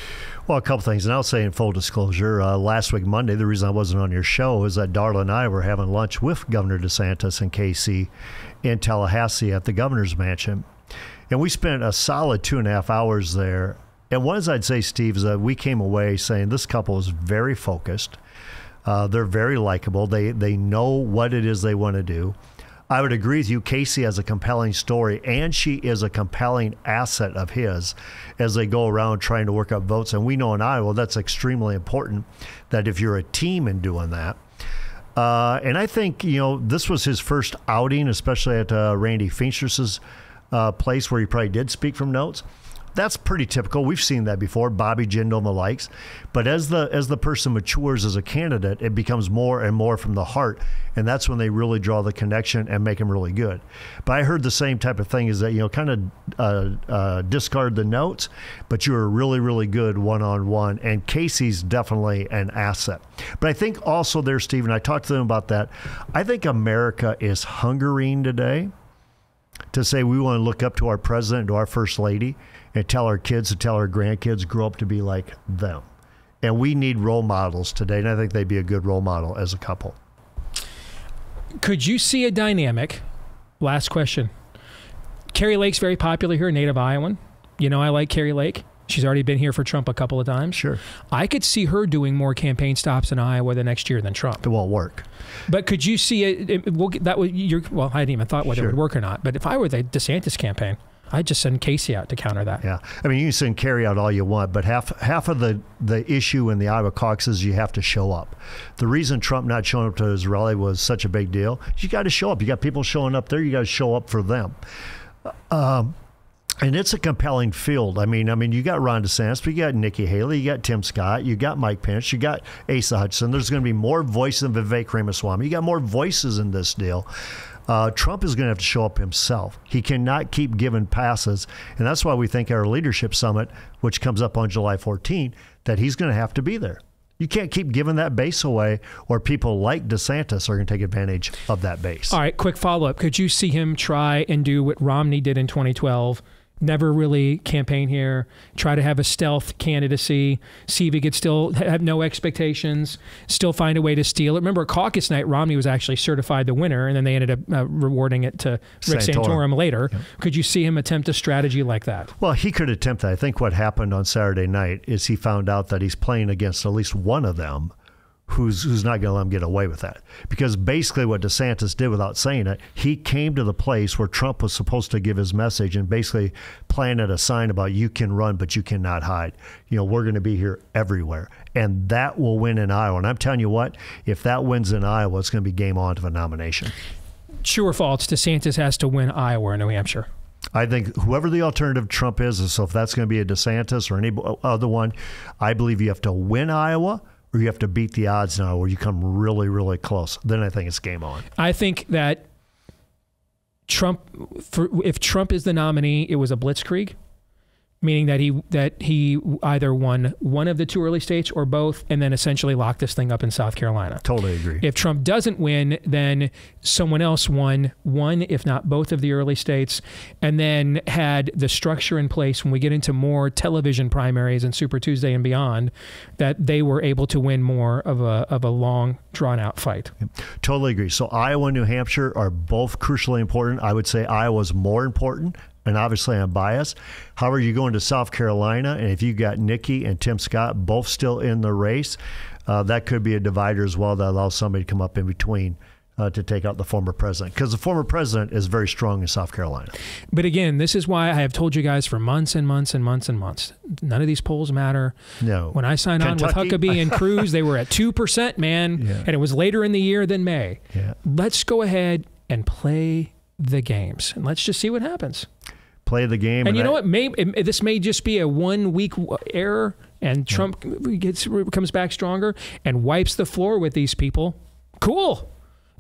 Well, a couple things, and I'll say in full disclosure, last week, Monday, the reason I wasn't on your show is that Darla and I were having lunch with Governor DeSantis and Casey in Tallahassee at the governor's mansion. And we spent a solid 2.5 hours there. And one, as I'd say, Steve, is that we came away saying this couple is very focused. They're very likable. They know what it is they want to do. I would agree with you. Casey has a compelling story, and she is a compelling asset of his as they go around trying to work up votes. And we know in Iowa that's extremely important, that if you're a team in doing that. And I think, you know, this was his first outing, especially at Randy Feenstra's place where he probably did speak from notes. That's pretty typical. We've seen that before, Bobby Jindal and the likes. But as the person matures as a candidate, it becomes more and more from the heart, and that's when they really draw the connection and make them really good. But I heard the same type of thing, is that, you know, kind of discard the notes, but you're really, really good one-on-one, and Casey's definitely an asset. But I think also there, Steve, and I talked to them about that, I think America is hungering today to say we want to look up to our president, to our first lady, and tell our kids to tell our grandkids, grow up to be like them. And we need role models today, and I think they'd be a good role model as a couple. Could you see a dynamic? Last question. Carrie Lake's very popular here, native Iowan. You know, I like Carrie Lake. She's already been here for Trump a couple of times. Sure. I could see her doing more campaign stops in Iowa the next year than Trump. It won't work. But could you see well, I hadn't even thought whether it would work or not. But if I were the DeSantis campaign, I'd just send Casey out to counter that. Yeah. I mean, you can send Kerry out all you want, but half of the issue in the Iowa caucus is you have to show up. The reason Trump not showing up to his rally was such a big deal is you got to show up. You got people showing up there. You got to show up for them. And it's a compelling field. I mean, you got Ron DeSantis, but you got Nikki Haley, you got Tim Scott, you got Mike Pence, you got Asa Hutchinson. There's going to be more voices than Vivek Ramaswamy. You got more voices in this deal. Trump is going to have to show up himself. He cannot keep giving passes. And that's why we think our leadership summit, which comes up on July 14th, that he's going to have to be there. You can't keep giving that base away, or people like DeSantis are going to take advantage of that base. All right, quick follow-up. Could you see him try and do what Romney did in 2012? Never really campaign here, try to have a stealth candidacy, see if he could still have no expectations, still find a way to steal it. Remember, caucus night, Romney was actually certified the winner, and then they ended up rewarding it to Rick Santorum later. Yep. Could you see him attempt a strategy like that? Well, he could attempt that. I think what happened on Saturday night is he found out that he's playing against at least one of them who's not going to let him get away with that. Because basically what DeSantis did, without saying it, he came to the place where Trump was supposed to give his message and basically planted a sign about you can run, but you cannot hide. You know, we're going to be here everywhere. And that will win in Iowa. And I'm telling you what, if that wins in Iowa, it's going to be game on to the nomination. True or false, DeSantis has to win Iowa or New Hampshire? I think whoever the alternative Trump is, so if that's going to be a DeSantis or any other one, I believe you have to win Iowa, or you have to beat the odds now where you come really, really close. Then I think it's game on. I think that Trump, if Trump is the nominee, it was a blitzkrieg, meaning that he either won one of the two early states or both, and then essentially locked this thing up in South Carolina. Totally agree. If Trump doesn't win, then someone else won one, if not both of the early states, and then had the structure in place when we get into more television primaries and Super Tuesday and beyond, that they were able to win more of a long, drawn-out fight. Totally agree. So Iowa and New Hampshire are both crucially important. I would say Iowa's more important, and obviously I'm biased. However, you go into South Carolina, and if you've got Nikki and Tim Scott both still in the race, that could be a divider as well that allows somebody to come up in between to take out the former president, because the former president is very strong in South Carolina. But again, this is why I have told you guys for months and months and months and months, none of these polls matter. No. When I signed on with Huckabee and Cruz, they were at 2%, man, and it was later in the year than May. Yeah. Let's go ahead and play the games, and let's just see what happens. Play the game. And you know what? This may just be a one-week error, and Trump comes back stronger and wipes the floor with these people. Cool.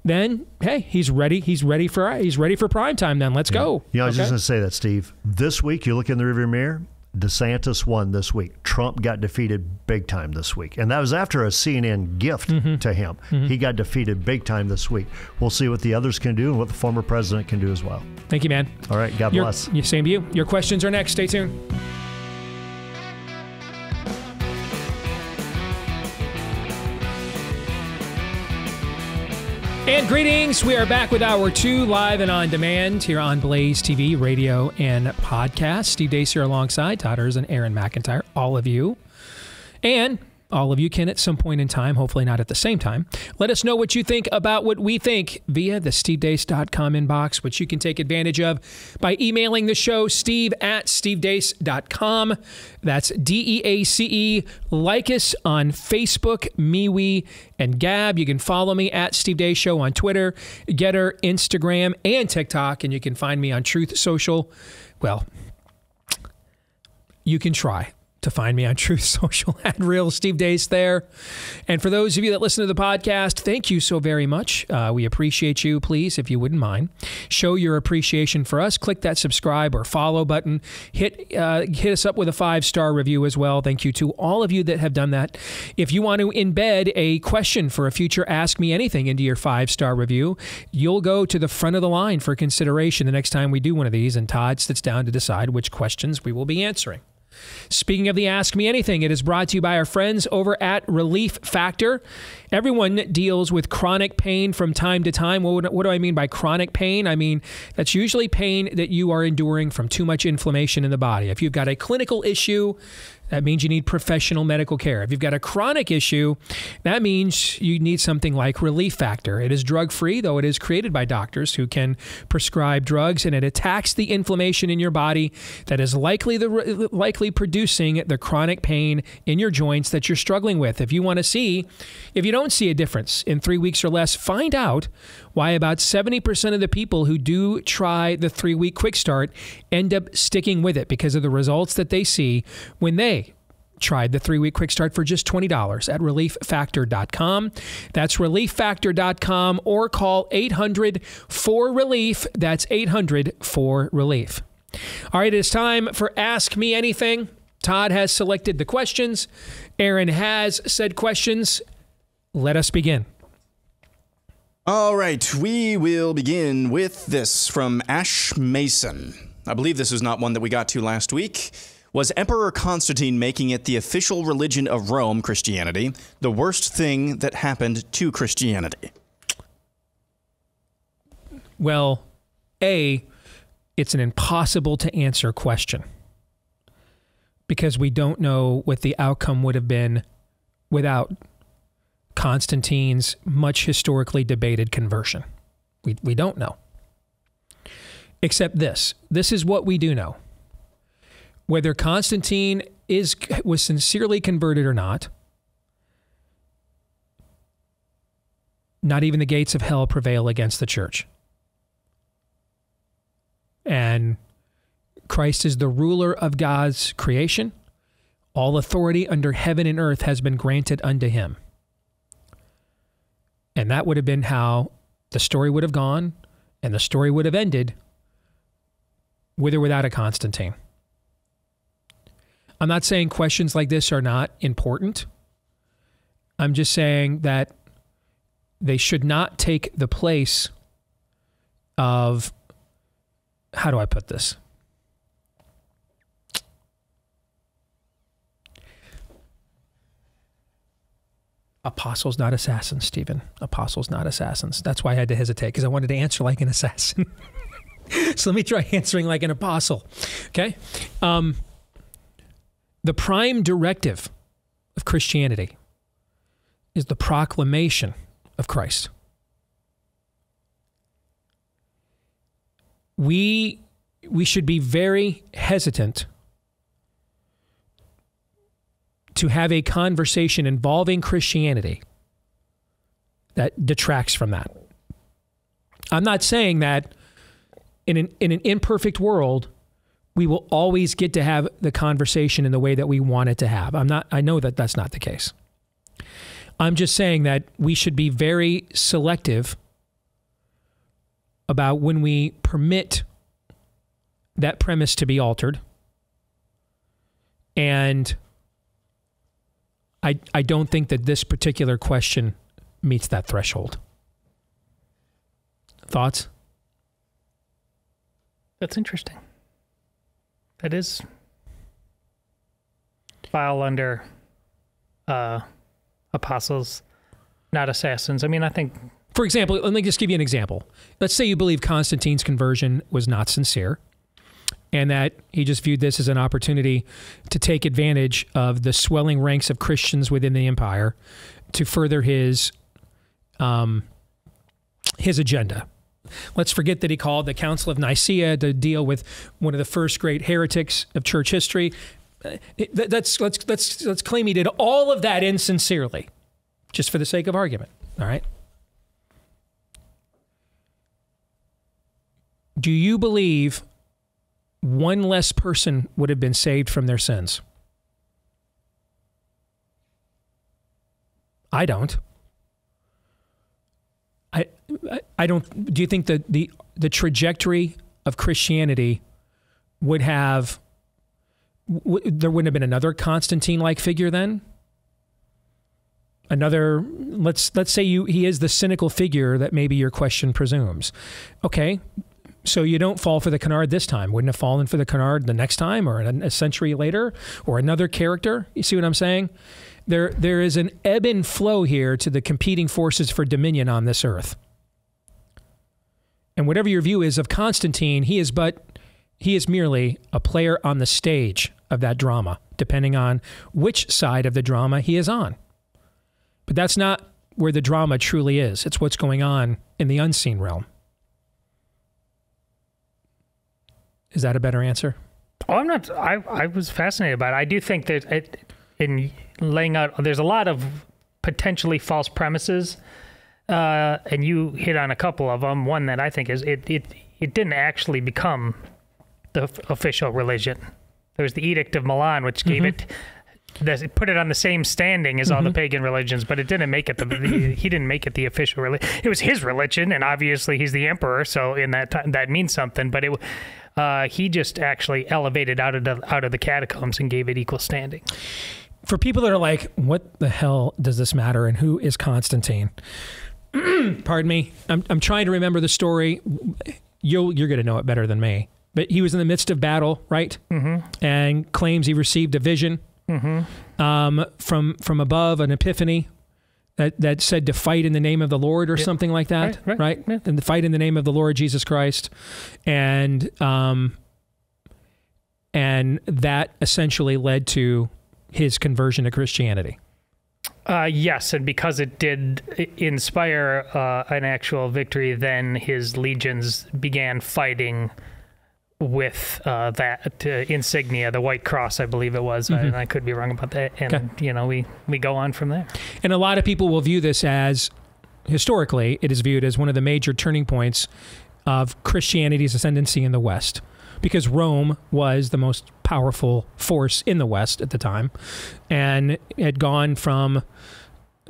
Then, hey, he's ready. He's ready for prime time. Then let's go. Yeah, I was just going to say that, Steve. This week, you look in the rearview mirror. DeSantis won this week. Trump got defeated big time this week. And that was after a CNN gift to him. He got defeated big time this week. We'll see what the others can do and what the former president can do as well. Thank you, man. All right. God bless. Same to you. Your questions are next. Stay tuned. And greetings. We are back with Hour 2, live and on demand here on Blaze TV, radio, and podcast. Steve Deace here alongside Todd Erz and Aaron McIntyre, all of you. And all of you can at some point in time, hopefully not at the same time, let us know what you think about what we think via the stevedeace.com inbox, which you can take advantage of by emailing the show, steve@stevedeace.com. That's DEACE. Like us on Facebook, MeWe, and Gab. You can follow me at Steve Deace Show on Twitter, Getter, Instagram, and TikTok. And you can find me on Truth Social. Well, you can try to find me on Truth Social at Real Steve Deace there. And for those of you that listen to the podcast, thank you so very much. We appreciate you. Please, if you wouldn't mind, show your appreciation for us. Click that subscribe or follow button. Hit us up with a 5-star review as well. Thank you to all of you that have done that. If you want to embed a question for a future Ask Me Anything into your 5-star review, you'll go to the front of the line for consideration the next time we do one of these, and Todd sits down to decide which questions we will be answering. Speaking of the Ask Me Anything, it is brought to you by our friends over at Relief Factor. Everyone deals with chronic pain from time to time. What do I mean by chronic pain? I mean, that's usually pain that you are enduring from too much inflammation in the body. If you've got a clinical issue, that means you need professional medical care. If you've got a chronic issue, that means you need something like Relief Factor. It is drug-free, though it is created by doctors who can prescribe drugs, and it attacks the inflammation in your body that is likely producing the chronic pain in your joints that you're struggling with. If you don't see a difference in 3 weeks or less, find out why about 70% of the people who do try the 3-week quick start end up sticking with it because of the results that they see when they Try the 3-week quick start for just $20 at relieffactor.com. That's relieffactor.com, or call 800-4-RELIEF. That's 800-4-RELIEF. All right, it's time for Ask Me Anything. Todd has selected the questions. Aaron has said questions. Let us begin. All right, we will begin with this from Ash Mason. I believe this is not one that we got to last week. Was Emperor Constantine making it the official religion of Rome, Christianity, the worst thing that happened to Christianity? Well, A, it's an impossible to answer question, because we don't know what the outcome would have been without Constantine's much historically debated conversion. We don't know. Except this. This is what we do know. Whether Constantine was sincerely converted or not, not even the gates of hell prevail against the church. And Christ is the ruler of God's creation. All authority under heaven and earth has been granted unto him. And that would have been how the story would have gone, and the story would have ended with or without a Constantine. I'm not saying questions like this are not important. I'm just saying that they should not take the place of, how do I put this? Apostles, not assassins, Stephen. Apostles, not assassins. That's why I had to hesitate, because I wanted to answer like an assassin. So let me try answering like an apostle. Okay? The prime directive of Christianity is the proclamation of Christ. We should be very hesitant to have a conversation involving Christianity that detracts from that. I'm not saying that in an imperfect world, we will always get to have the conversation in the way that we want it to have. I know that that's not the case. I'm just saying that we should be very selective about when we permit that premise to be altered. And I don't think that this particular question meets that threshold. Thoughts? That's interesting. That is file under apostles, not assassins. I mean, I think... For example, let me just give you an example. Let's say you believe Constantine's conversion was not sincere, and that he just viewed this as an opportunity to take advantage of the swelling ranks of Christians within the empire to further his agenda. Let's forget that he called the Council of Nicaea to deal with one of the first great heretics of church history. Let's claim he did all of that insincerely, just for the sake of argument, all right? Do you believe one less person would have been saved from their sins? I don't. I don't. Do you think that the trajectory of Christianity would have, there wouldn't have been another Constantine-like figure then? Another, let's say he is the cynical figure that maybe your question presumes. Okay. So you don't fall for the canard this time. Wouldn't have fallen for the canard the next time, or a century later, or another character. You see what I'm saying? There is an ebb and flow here to the competing forces for dominion on this earth. And whatever your view is of Constantine, he is merely a player on the stage of that drama, depending on which side of the drama he is on. But that's not where the drama truly is. It's what's going on in the unseen realm. Is that a better answer? Oh, I'm not. I was fascinated by it. I do think that in laying out, there's a lot of potentially false premises, and you hit on a couple of them. One that I think is it didn't actually become the official religion. There was the Edict of Milan, which gave it put it on the same standing as all the pagan religions, but it didn't make it he didn't make it the official religion. It was his religion, and obviously he's the emperor, so in that time that means something. But it, he just actually elevated out of the catacombs and gave it equal standing. For people that are like, what the hell does this matter, and who is Constantine? Pardon me. I'm trying to remember the story. You're going to know it better than me. But he was in the midst of battle, right? Mm-hmm. And claims he received a vision from above, an epiphany that said to fight in the name of the Lord, or something like that, right? Yeah. And to fight in the name of the Lord Jesus Christ. And that essentially led to his conversion to Christianity. Yes, and because it did inspire an actual victory, then his legions began fighting with that insignia, the white cross, I believe it was, and I could be wrong about that. And you know, we go on from there. And a lot of people will view this as, historically, it is viewed as one of the major turning points of Christianity's ascendancy in the West, because Rome was the most powerful force in the West at the time, and had gone from,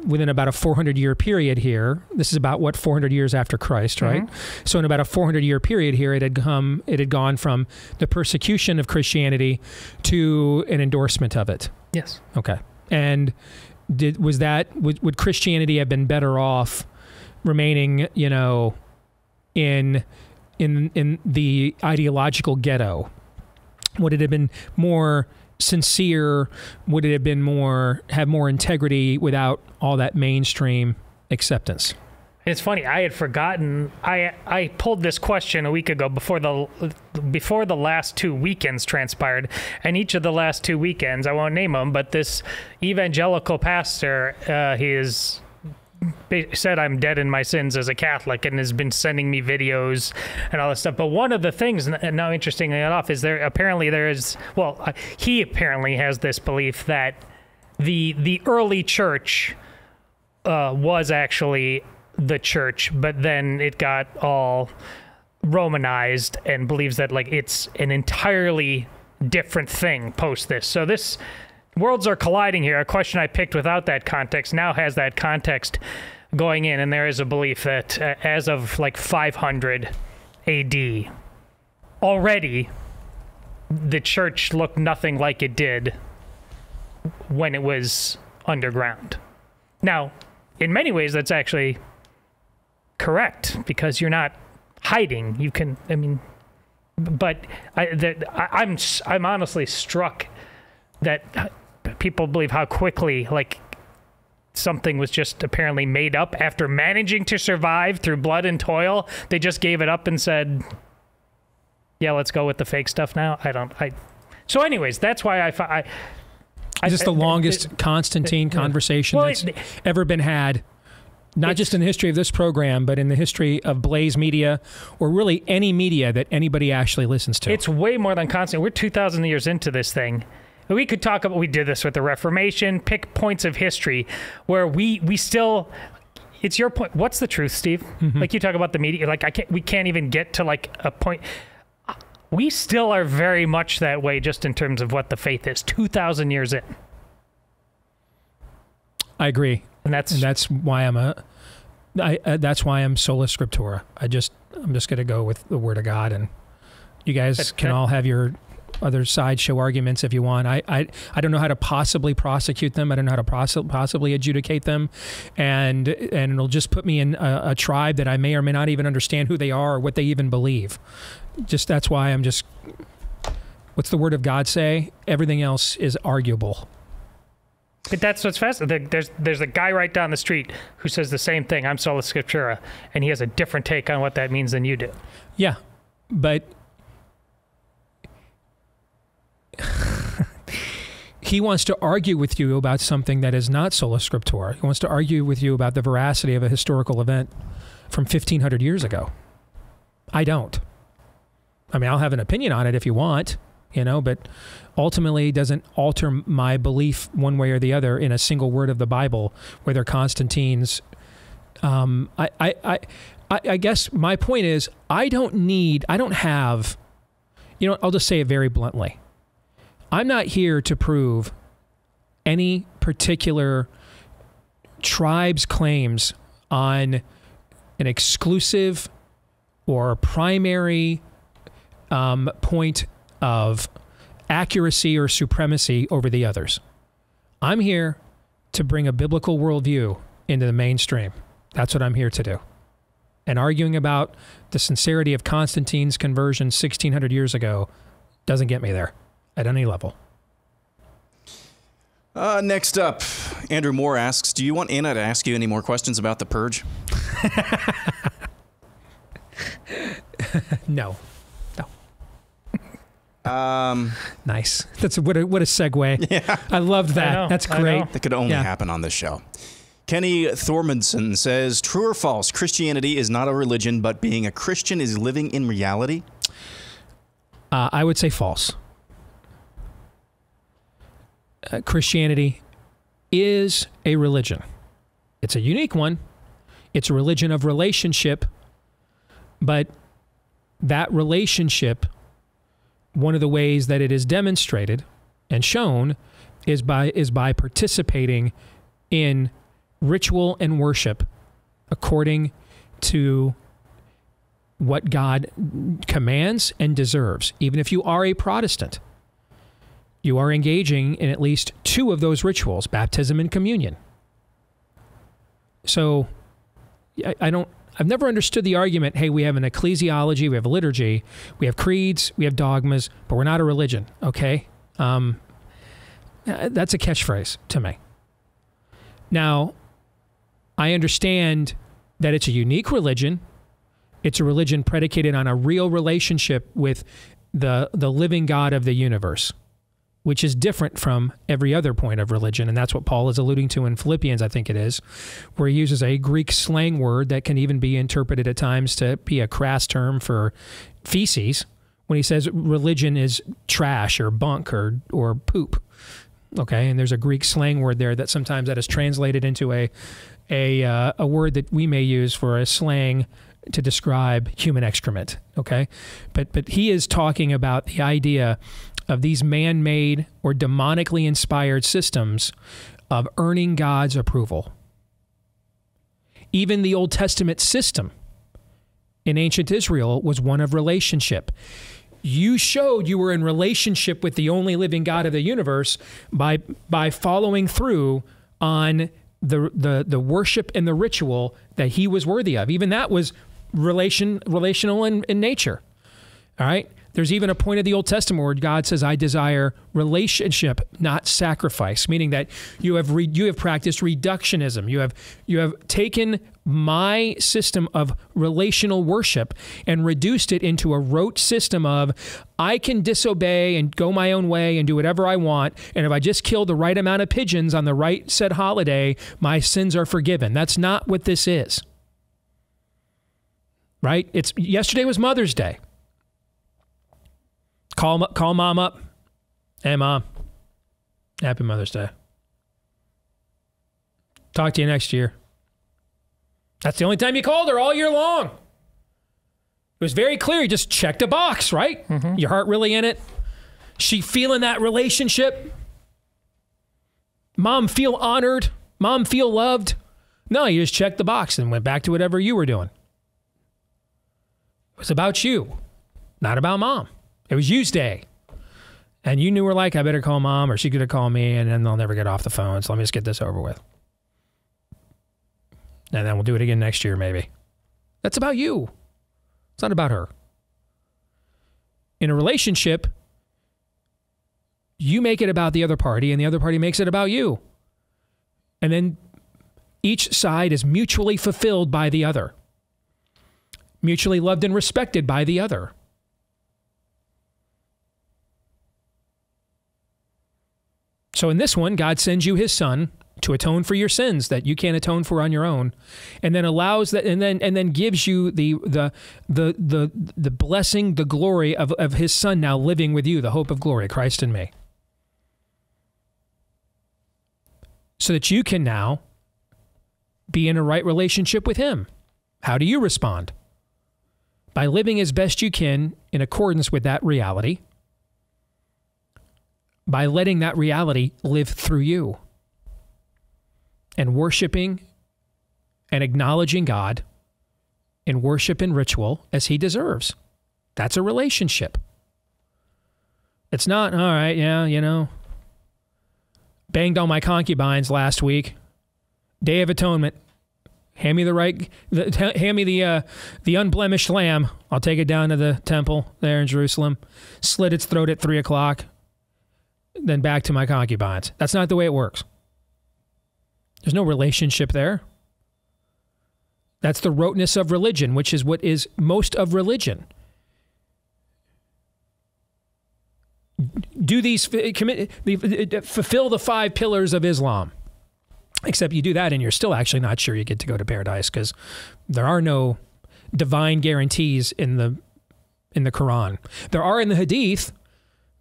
within about a 400-year period here, this is about, what, 400 years after Christ, right? So in about a 400-year period here, it had gone from the persecution of Christianity to an endorsement of it. Yes. Okay. And would Christianity have been better off remaining, you know, in the ideological ghetto? Would it have been more sincere? Would it have been have more integrity without all that mainstream acceptance? It's funny, I had forgotten. I pulled this question a week ago before the last two weekends transpired, and each of the last two weekends, I won't name them, but this evangelical pastor, said I'm dead in my sins as a Catholic, and has been sending me videos and all this stuff. But one of the things, and now interestingly enough, is he apparently has this belief that the early church was actually the church, but then it got all Romanized, and believes that like it's an entirely different thing post this. So this worlds are colliding here. A question I picked without that context now has that context going in, and there is a belief that as of like 500 AD, already the church looked nothing like it did when it was underground. Now, in many ways, that's actually correct, because you're not hiding. You can, I mean, but I'm honestly struck that people believe how quickly like something was just apparently made up after managing to survive through blood and toil. They just gave it up and said, yeah, let's go with the fake stuff now. So anyways, that's why is this the longest Constantine conversation that's ever been had? Not just in the history of this program, but in the history of Blaze Media, or really any media that anybody actually listens to. It's way more than Constantine. We're 2,000 years into this thing. We could talk about, we did this with the Reformation, pick points of history where we still, it's your point. What's the truth, Steve? Like you talk about the media, like we can't even get to like a point. We still are very much that way, just in terms of what the faith is 2,000 years in. I agree. And that's why that's why I'm sola scriptura. I'm just going to go with the word of God, and you guys can all have your other sideshow arguments if you want. I don't know how to possibly prosecute them. I don't know how to possibly adjudicate them, and it'll just put me in a tribe that I may or may not even understand who they are or what they even believe. Just that's why I'm just, what's the word of God say? Everything else is arguable. But that's what's fascinating. There's a guy right down the street who says the same thing. I'm sola scriptura, and he has a different take on what that means than you do. Yeah, but he wants to argue with you about something that is not sola scriptura. He wants to argue with you about the veracity of a historical event from 1,500 years ago. I don't. I mean, I'll have an opinion on it if you want, you know, but ultimately doesn't alter my belief one way or the other in a single word of the Bible, whether Constantine's... I guess my point is, I don't have... You know, I'll just say it very bluntly. I'm not here to prove any particular tribe's claims on an exclusive or primary point of accuracy or supremacy over the others. I'm here to bring a biblical worldview into the mainstream. That's what I'm here to do. And arguing about the sincerity of Constantine's conversion 1,600 years ago doesn't get me there at any level. Next up, Andrew Moore asks, do you want Anna to ask you any more questions about the purge? No. No. Nice. That's what a segue. Yeah. I loved that. I know, that's great. That could only happen on this show. Kenny Thormundson says, true or false, Christianity is not a religion, but being a Christian is living in reality? I would say false. Christianity is a religion. It's a unique one. It's a religion of relationship, but that relationship, one of the ways that it is demonstrated and shown is by participating in ritual and worship according to what God commands and deserves. Even if you are a Protestant, you are engaging in at least two of those rituals, baptism and communion. So I've never understood the argument, hey, we have an ecclesiology, we have a liturgy, we have creeds, we have dogmas, but we're not a religion, okay? That's a catchphrase to me. Now, I understand that it's a unique religion. It's a religion predicated on a real relationship with the living God of the universe, which is different from every other point of religion. And that's what Paul is alluding to in Philippians, I think it is, where he uses a Greek slang word that can even be interpreted at times to be a crass term for feces when he says religion is trash or bunk or poop. Okay, and there's a Greek slang word there that sometimes that is translated into a word that we may use for a slang to describe human excrement. Okay, but he is talking about the idea of these man-made or demonically inspired systems of earning God's approval. Even the Old Testament system in ancient Israel was one of relationship. You showed you were in relationship with the only living God of the universe by following through on the worship and the ritual that he was worthy of. Even that was relational in nature. All right? There's even a point of the Old Testament where God says, I desire relationship, not sacrifice, meaning that you have practiced reductionism. You have taken my system of relational worship and reduced it into a rote system of, I can disobey and go my own way and do whatever I want, and if I just kill the right amount of pigeons on the right said holiday, my sins are forgiven. That's not what this is. Right? Yesterday was Mother's Day. Call mom up. Hey, mom. Happy Mother's Day. Talk to you next year. That's the only time you called her all year long. It was very clear. You just checked a box, right? Mm-hmm. Your heart really in it? She feeling that relationship? Mom feel honored? Mom feel loved? No, you just checked the box and went back to whatever you were doing. It was about you, not about mom. It was you's day. And you knew her, like, I better call mom or she could have called me and then they'll never get off the phone. So let me just get this over with. And then we'll do it again next year, maybe. That's about you. It's not about her. In a relationship, you make it about the other party and the other party makes it about you. And then each side is mutually fulfilled by the other. Mutually loved and respected by the other. So in this one, God sends you his son to atone for your sins that you can't atone for on your own, and then allows that, and then gives you the blessing, the glory of his son now living with you, the hope of glory, Christ in me. So that you can now be in a right relationship with him. How do you respond? By living as best you can in accordance with that reality. by letting that reality live through you and worshiping and acknowledging God in worship and ritual as he deserves. That's a relationship. It's not, all right, yeah, you know, banged on my concubines last week. Day of Atonement. Hand me the right, hand me the unblemished lamb. I'll take it down to the temple there in Jerusalem, slit its throat at 3 o'clock, then back to my concubines. That's not the way it works. There's no relationship there. That's the roteness of religion, which is what is most of religion. Do these, fulfill the 5 pillars of Islam. Except you do that and you're still actually not sure you get to go to paradise, because there are no divine guarantees in the Quran. There are in the Hadith.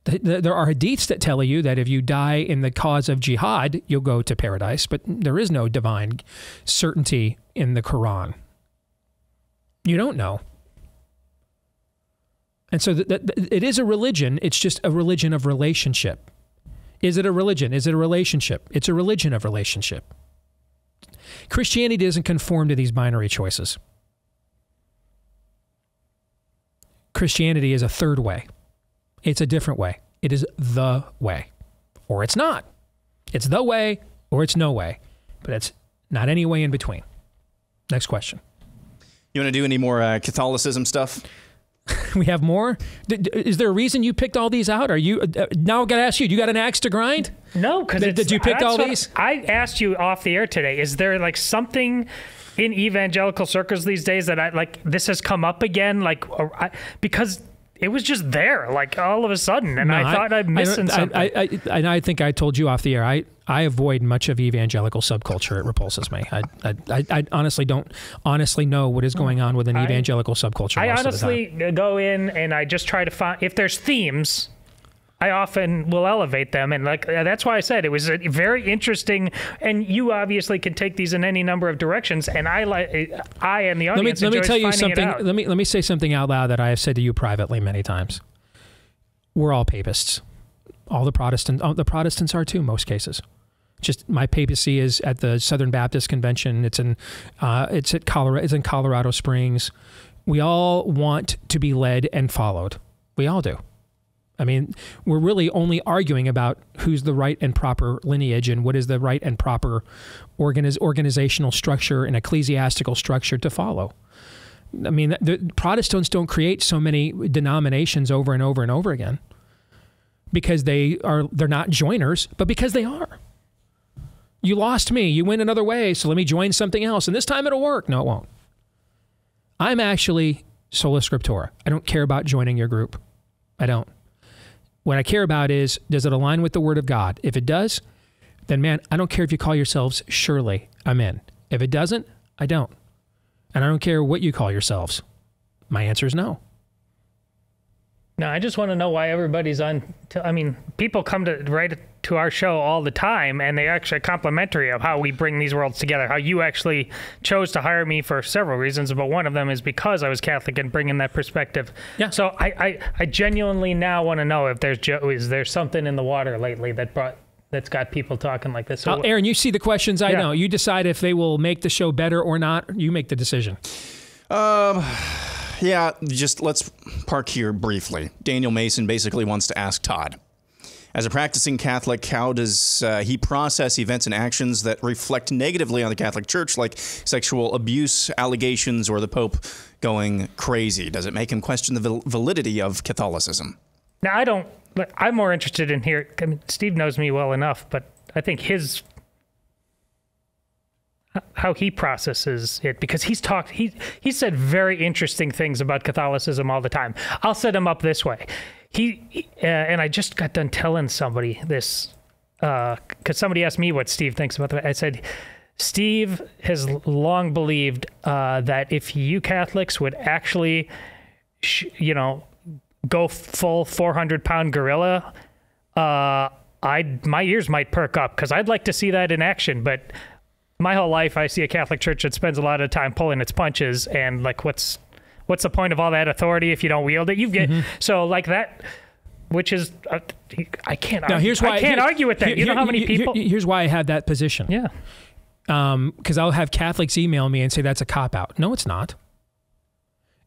There are Hadiths that tell you that if you die in the cause of jihad, you'll go to paradise. But there is no divine certainty in the Quran. You don't know. And so it is a religion. It's just a religion of relationship. Is it a religion? Is it a relationship? It's a religion of relationship. Christianity doesn't conform to these binary choices. Christianity is a third way. It's a different way. It is the way, or it's not. It's the way, or it's no way, but it's not any way in between. Next question. You want to do any more Catholicism stuff? We have more? Is there a reason you picked all these out? Are you now got to ask you? You got an axe to grind? No, because did you pick all these? I asked you off the air today. Is there like something in evangelical circles these days that I like? This has come up again, like because it was just there, like all of a sudden, and no, I thought I'm missing something. And I think I told you off the air. I avoid much of evangelical subculture. It repulses me. I honestly don't know what is going on with an evangelical subculture. I honestly go in and I just try to find if there's themes. I often will elevate them, and like that's why I said it was a very interesting. And you obviously can take these in any number of directions. And I and the audience. Let me tell you something. Let me say something out loud that I have said to you privately many times. We're all papists. All the Protestants are too. Most cases, just my papacy is at the Southern Baptist Convention. It's in Colorado Springs. We all want to be led and followed. We all do. I mean, we're really only arguing about who's the right and proper lineage and what is the right and proper organizational structure and ecclesiastical structure to follow. I mean, the Protestants don't create so many denominations over and over and over again because they're not joiners, but because they are. You lost me. You went another way, so let me join something else, and this time it'll work. No, it won't. I'm actually sola scriptura. I don't care about joining your group. I don't. What I care about is, does it align with the Word of God? If it does, then man, I don't care if you call yourselves Shirley, I'm in. If it doesn't, I don't. And I don't care what you call yourselves. My answer is no. No, I just want to know why everybody's on. I mean, people come to right to our show all the time, and they actually are complimentary of how we bring these worlds together, how you actually chose to hire me for several reasons, but one of them is because I was Catholic and bringing that perspective. Yeah. So I genuinely now want to know if is there something in the water lately that that's got people talking like this. So Aaron, you see the questions. I know. You decide if they will make the show better or not. You make the decision. Yeah, just let's park here briefly. Daniel Mason basically wants to ask Todd, as a practicing Catholic, how does he process events and actions that reflect negatively on the Catholic Church, like sexual abuse allegations or the Pope going crazy? Does it make him question the validity of Catholicism? Now, I'm more interested in here. I mean, Steve knows me well enough, but I think how he processes it, because he said very interesting things about Catholicism all the time. I'll set him up this way. And I just got done telling somebody this, cause somebody asked me what Steve thinks about that. I said, Steve has long believed, that if you Catholics would actually, go full 400-pound gorilla, my ears might perk up, cause I'd like to see that in action. But my whole life, I see a Catholic church that spends a lot of time pulling its punches, and like, what's the point of all that authority if you don't wield it? So like that, which is I can't argue. Now, here's why, I can't argue with that. You know how many people? Here's why I have that position. Yeah. Because I'll have Catholics email me and say that's a cop-out. No, it's not.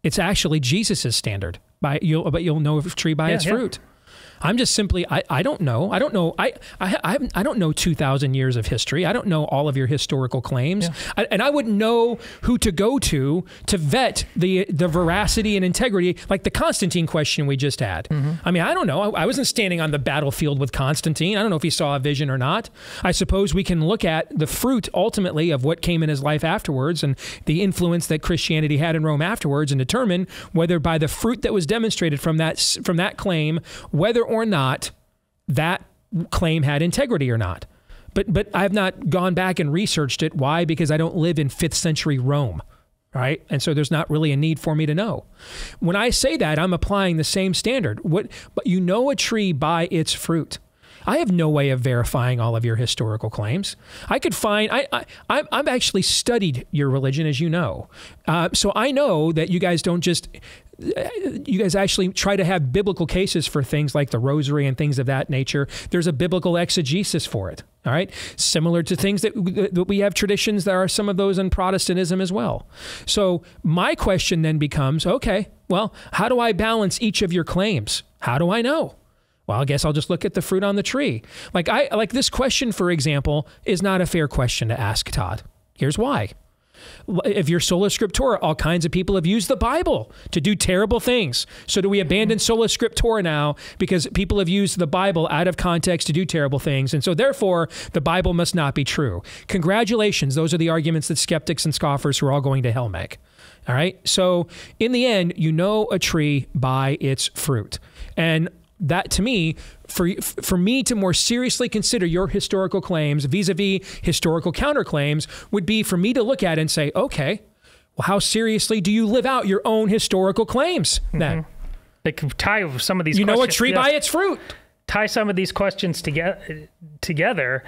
It's actually Jesus's standard. But you'll know a tree by its fruit. I'm just simply, I don't know. I don't know. I don't know 2,000 years of history. I don't know all of your historical claims. Yeah. And I wouldn't know who to go to vet the veracity and integrity, like the Constantine question we just had. Mm-hmm. I mean, I don't know. I wasn't standing on the battlefield with Constantine. I don't know if he saw a vision or not. I suppose we can look at the fruit ultimately of what came in his life afterwards and the influence that Christianity had in Rome afterwards and determine whether by the fruit that was demonstrated from that claim, whether or not that claim had integrity or not. But I've not gone back and researched it. Why? Because I don't live in 5th century Rome, right? And so there's not really a need for me to know. When I say that, I'm applying the same standard. But you know a tree by its fruit. I have no way of verifying all of your historical claims. I could find, I've actually studied your religion, as you know. So I know that you guys don't just, you guys actually try to have biblical cases for things like the rosary and things of that nature. There's a biblical exegesis for it. All right. Similar to things that we have traditions, there are some of those in Protestantism as well. So my question then becomes, okay, well, how do I balance each of your claims? How do I know? Well, I guess I'll just look at the fruit on the tree. Like this question, for example, is not a fair question to ask, Todd. Here's why. If you're sola scriptura, all kinds of people have used the Bible to do terrible things. So do we abandon sola scriptura now because people have used the Bible out of context to do terrible things? And so therefore, the Bible must not be true. Congratulations. Those are the arguments that skeptics and scoffers who are all going to hell make. All right. So in the end, you know a tree by its fruit. And that to me, for me to more seriously consider your historical claims vis-a-vis historical counterclaims would be for me to look at and say, okay, well, how seriously do you live out your own historical claims then? Mm-hmm. They can tie some of these questions. You know a tree by its fruit. Tie some of these questions together.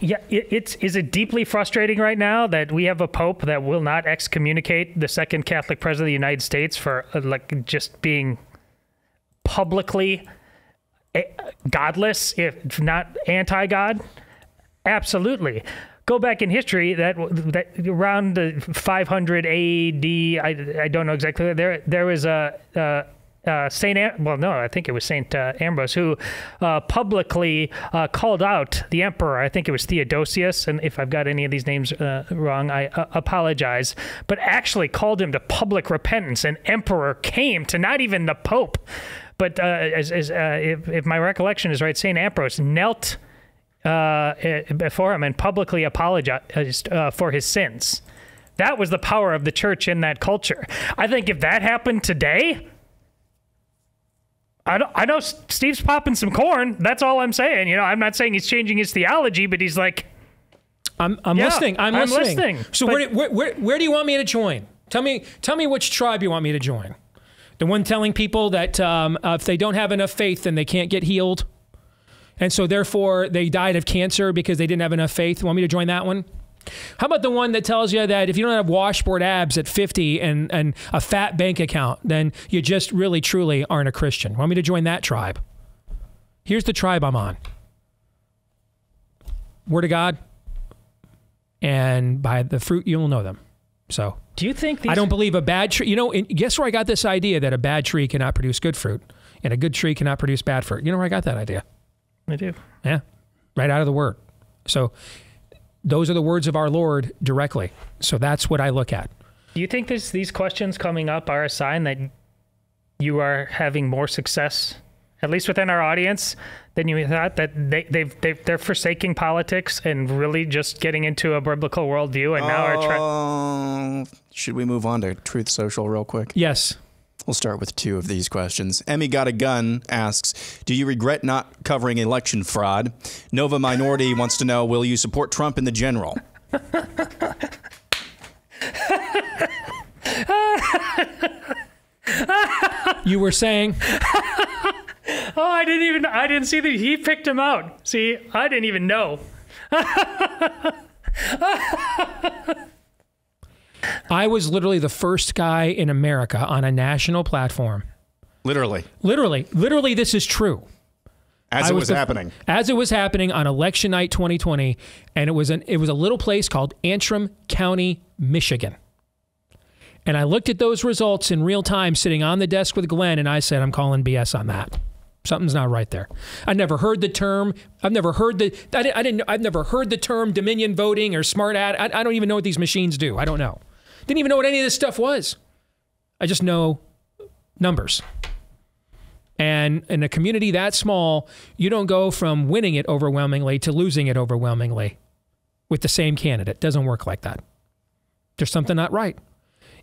Yeah, is it deeply frustrating right now that we have a pope that will not excommunicate the second Catholic president of the United States for like just being publicly godless, if not anti-God? Absolutely. Go back in history, that around the 500 A.D., I don't know exactly, there was a Saint, well, no, I think it was Saint Ambrose, who publicly called out the emperor. I think it was Theodosius, and if I've got any of these names wrong, I apologize, but actually called him to public repentance. An emperor came to not even the pope, but if my recollection is right, Saint Ambrose knelt before him and publicly apologized for his sins. That was the power of the church in that culture. I think if that happened today, I know Steve's popping some corn. That's all I'm saying. You know, I'm not saying he's changing his theology, but he's like, I'm listening. So where do you want me to join? Tell me which tribe you want me to join. The one telling people that if they don't have enough faith, then they can't get healed, and so therefore they died of cancer because they didn't have enough faith. You want me to join that one? How about the one that tells you that if you don't have washboard abs at 50 and a fat bank account, then you just really, truly aren't a Christian? Want me to join that tribe? Here's the tribe I'm on. Word of God. And by the fruit, you'll know them. So do you think I don't believe a bad tree. You know, guess where I got this idea that a bad tree cannot produce good fruit and a good tree cannot produce bad fruit? You know where I got that idea? I do. Yeah. Right out of the word. So those are the words of our Lord directly. So that's what I look at. Do you think these questions coming up are a sign that you are having more success, at least within our audience, than you thought, that they're forsaking politics and really just getting into a biblical worldview and now are trying... Should we move on to Truth Social real quick? Yes. We'll start with two of these questions. Emmy Got a Gun asks, do you regret not covering election fraud? Nova Minority wants to know, will you support Trump in the general? You were saying? Oh, I didn't see that he picked him out. See, I didn't even know. I was literally the first guy in America on a national platform Literally, this is true. As it was happening. As it was happening on election night 2020, and it was a little place called Antrim County, Michigan. And I looked at those results in real time sitting on the desk with Glenn, and I said, I'm calling BS on that. Something's not right there. I've never heard the term. I've never heard the term Dominion voting or smart ad. I don't even know what these machines do. I don't know. Didn't even know what any of this stuff was. I just know numbers. And in a community that small, you don't go from winning it overwhelmingly to losing it overwhelmingly with the same candidate. It doesn't work like that. There's something not right.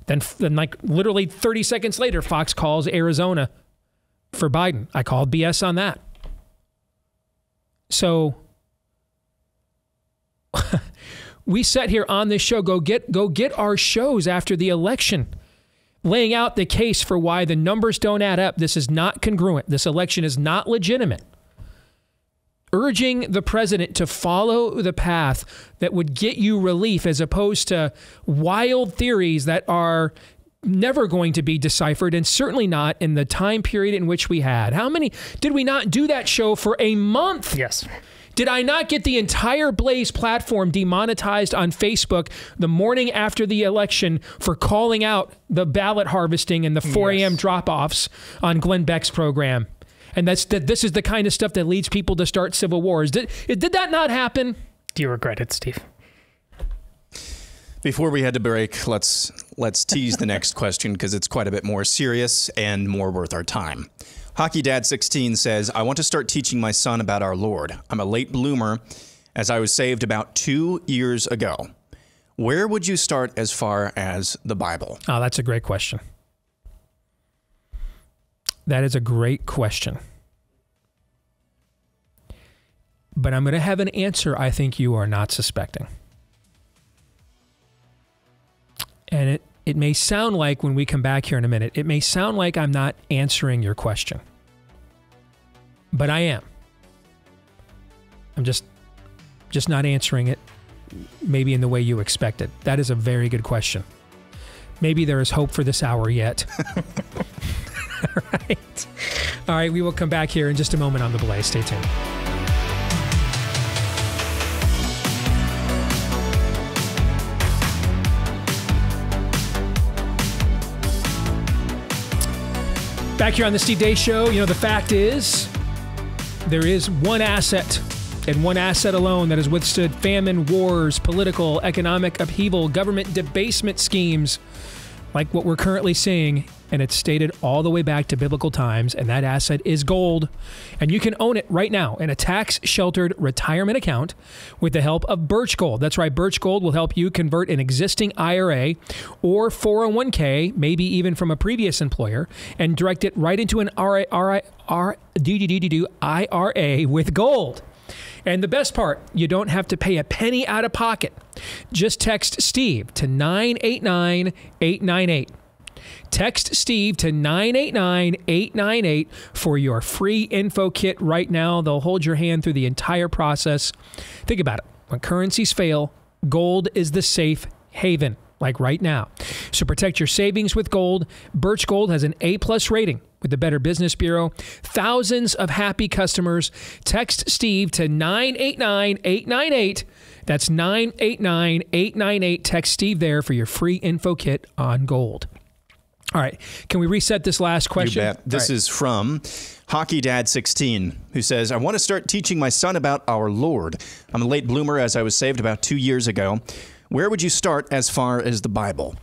Then like literally 30 seconds later, Fox calls Arizona for Biden. I called BS on that. So we sat here on this show, go get our shows after the election, laying out the case for why the numbers don't add up. This is not congruent. This election is not legitimate. Urging the president to follow the path that would get you relief as opposed to wild theories that are never going to be deciphered, and certainly not in the time period in which we had. How many did we not do that show for a month? Yes. Did I not get the entire Blaze platform demonetized on Facebook the morning after the election for calling out the ballot harvesting and the 4 a.m. drop-offs on Glenn Beck's program? And this is the kind of stuff that leads people to start civil wars. Did that not happen? Do you regret it, Steve? Before we had to break, let's tease the next question because it's quite a bit more serious and more worth our time. Hockey Dad 16 says, I want to start teaching my son about our Lord. I'm a late bloomer, as I was saved about 2 years ago. Where would you start as far as the Bible? Oh, that's a great question. That is a great question. But I'm going to have an answer I think you are not suspecting. And it may sound like, when we come back here in a minute, it may sound like I'm not answering your question. But I am. I'm just not answering it maybe in the way you expected. That is a very good question. Maybe there is hope for this hour yet. All right. All right, we will come back here in just a moment on The Blaze. Stay tuned. Back here on the Steve Deace Show, you know, the fact is, there is one asset, and one asset alone, that has withstood famine, wars, political, economic upheaval, government debasement schemes, like what we're currently seeing, and it's stated all the way back to biblical times, and that asset is gold. And you can own it right now in a tax-sheltered retirement account with the help of Birch Gold. That's right, Birch Gold will help you convert an existing IRA or 401k, maybe even from a previous employer, and direct it right into an IRA with gold. And the best part, you don't have to pay a penny out of pocket. Just text Steve to 989-898. Text Steve to 989-898 for your free info kit right now. They'll hold your hand through the entire process. Think about it. When currencies fail, gold is the safe haven, like right now. So protect your savings with gold. Birch Gold has an A+ rating with the Better Business Bureau. Thousands of happy customers. Text Steve to 989-898. That's 989-898. Text Steve there for your free info kit on gold. All right. Can we reset this last question? You bet. This is from Hockey Dad 16, who says, I want to start teaching my son about our Lord. I'm a late bloomer, as I was saved about 2 years ago. Where would you start as far as the Bible?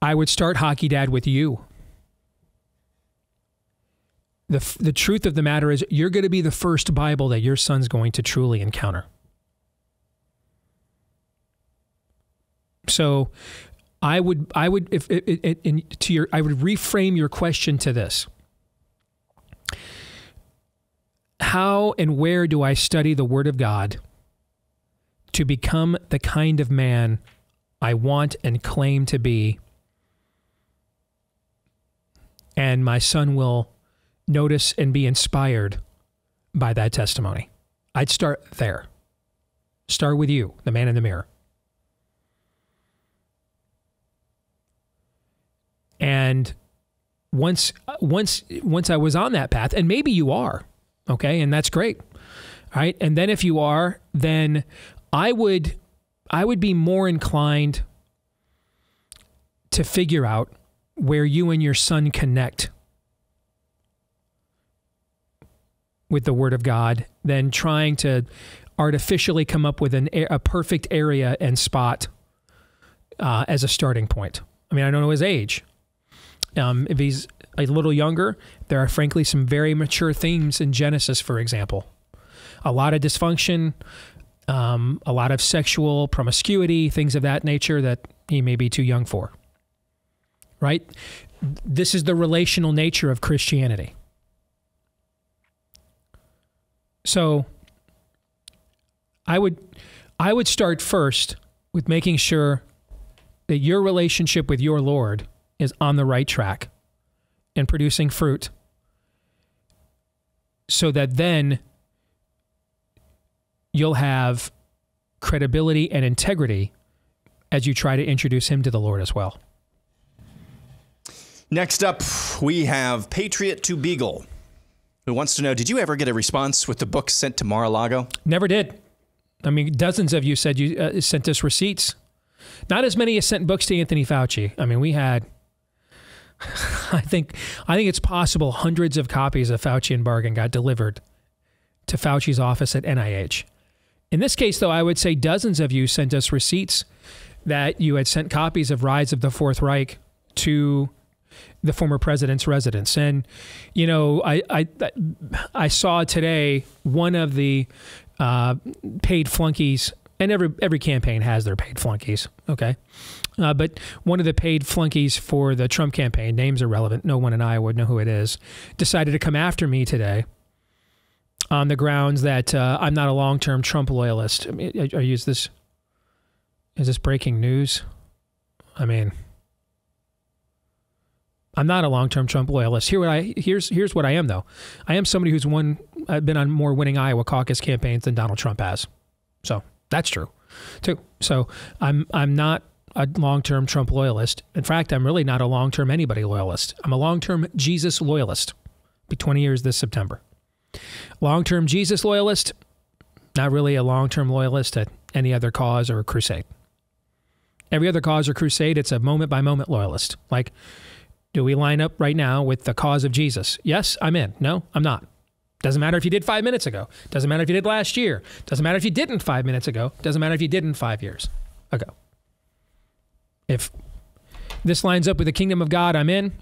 I would start, Hockey Dad, with you. The truth of the matter is, you're going to be the first Bible that your son's going to truly encounter. So I would reframe your question to this. How and where do I study the Word of God to become the kind of man I want and claim to be? And my son will notice and be inspired by that testimony. I'd start there. Start with you, the man in the mirror. And once I was on that path, and maybe you are, okay, and that's great, all right. And then if you are, then I would be more inclined to figure out where you and your son connect with the Word of God than trying to artificially come up with a perfect area and spot as a starting point. I mean, I don't know his age. If he's a little younger, there are frankly some very mature themes in Genesis, for example. A lot of dysfunction, a lot of sexual promiscuity, things of that nature that he may be too young for. Right? This is the relational nature of Christianity. So I would start first with making sure that your relationship with your Lord is on the right track and producing fruit, so that then you'll have credibility and integrity as you try to introduce him to the Lord as well. Next up, we have Patriot to Beagle, who wants to know, did you ever get a response with the book sent to Mar-a-Lago? Never did. I mean, dozens of you said you sent us receipts. Not as many as sent books to Anthony Fauci. I mean, we had, I think it's possible hundreds of copies of Fauci and Bargain got delivered to Fauci's office at NIH. In this case, though, I would say dozens of you sent us receipts that you had sent copies of Rise of the Fourth Reich to the former president's residence. And, you know, I saw today one of the paid flunkies, and every campaign has their paid flunkies, okay? But one of the paid flunkies for the Trump campaign, names irrelevant, no one in Iowa would know who it is, decided to come after me today on the grounds that I'm not a long-term Trump loyalist. I mean, is this breaking news? I mean, I'm not a long-term Trump loyalist. Here's what I am, though. I am somebody who's been on more winning Iowa caucus campaigns than Donald Trump has. So that's true, too. So I'm not a long-term Trump loyalist. In fact, I'm really not a long-term anybody loyalist. I'm a long-term Jesus loyalist. It'll be 20 years this September. Long-term Jesus loyalist, not really a long-term loyalist at any other cause or crusade. Every other cause or crusade, it's a moment-by-moment loyalist. Like, do we line up right now with the cause of Jesus? Yes, I'm in. No, I'm not. Doesn't matter if you did 5 minutes ago. Doesn't matter if you did last year. Doesn't matter if you didn't 5 minutes ago. Doesn't matter if you didn't 5 years ago. If this lines up with the kingdom of God, I'm in.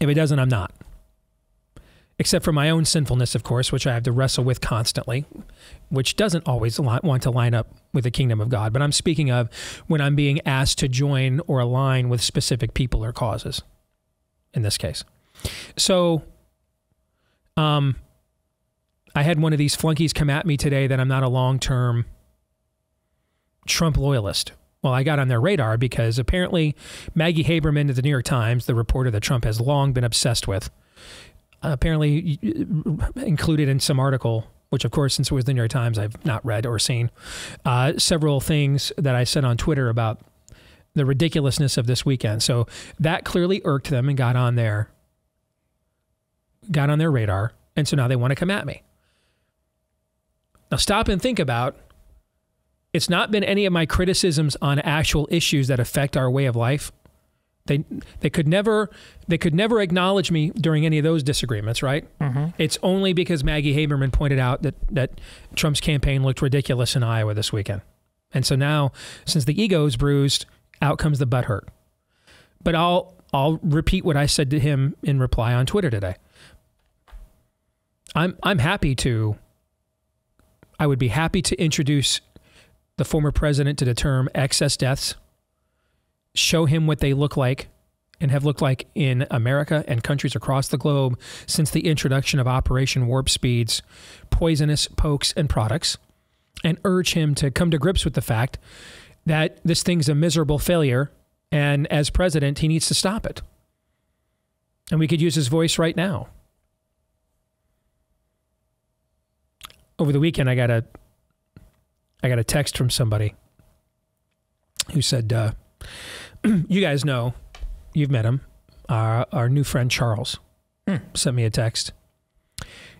If it doesn't, I'm not. Except for my own sinfulness, of course, which I have to wrestle with constantly, which doesn't always want to line up with the kingdom of God. But I'm speaking of when I'm being asked to join or align with specific people or causes in this case. So I had one of these flunkies come at me today that I'm not a long-term Trump loyalist. Well, I got on their radar because apparently Maggie Haberman of the New York Times, the reporter that Trump has long been obsessed with, apparently included in some article, which of course, since it was the New York Times, I've not read or seen, several things that I said on Twitter about the ridiculousness of this weekend. So that clearly irked them and got on their radar. And so now they want to come at me. Now stop and think about, it's not been any of my criticisms on actual issues that affect our way of life. They could never acknowledge me during any of those disagreements, right? Mm-hmm. It's only because Maggie Haberman pointed out that Trump's campaign looked ridiculous in Iowa this weekend. And so now, since the ego's bruised, out comes the butt hurt. But I'll repeat what I said to him in reply on Twitter today. I would be happy to introduce the former president to the term excess deaths. Show him what they look like and have looked like in America and countries across the globe since the introduction of Operation Warp Speed's poisonous pokes and products, and urge him to come to grips with the fact that this thing's a miserable failure, and as president, he needs to stop it. And we could use his voice right now. Over the weekend, I got a text from somebody who said, you guys know, you've met him, our new friend Charles sent me a text.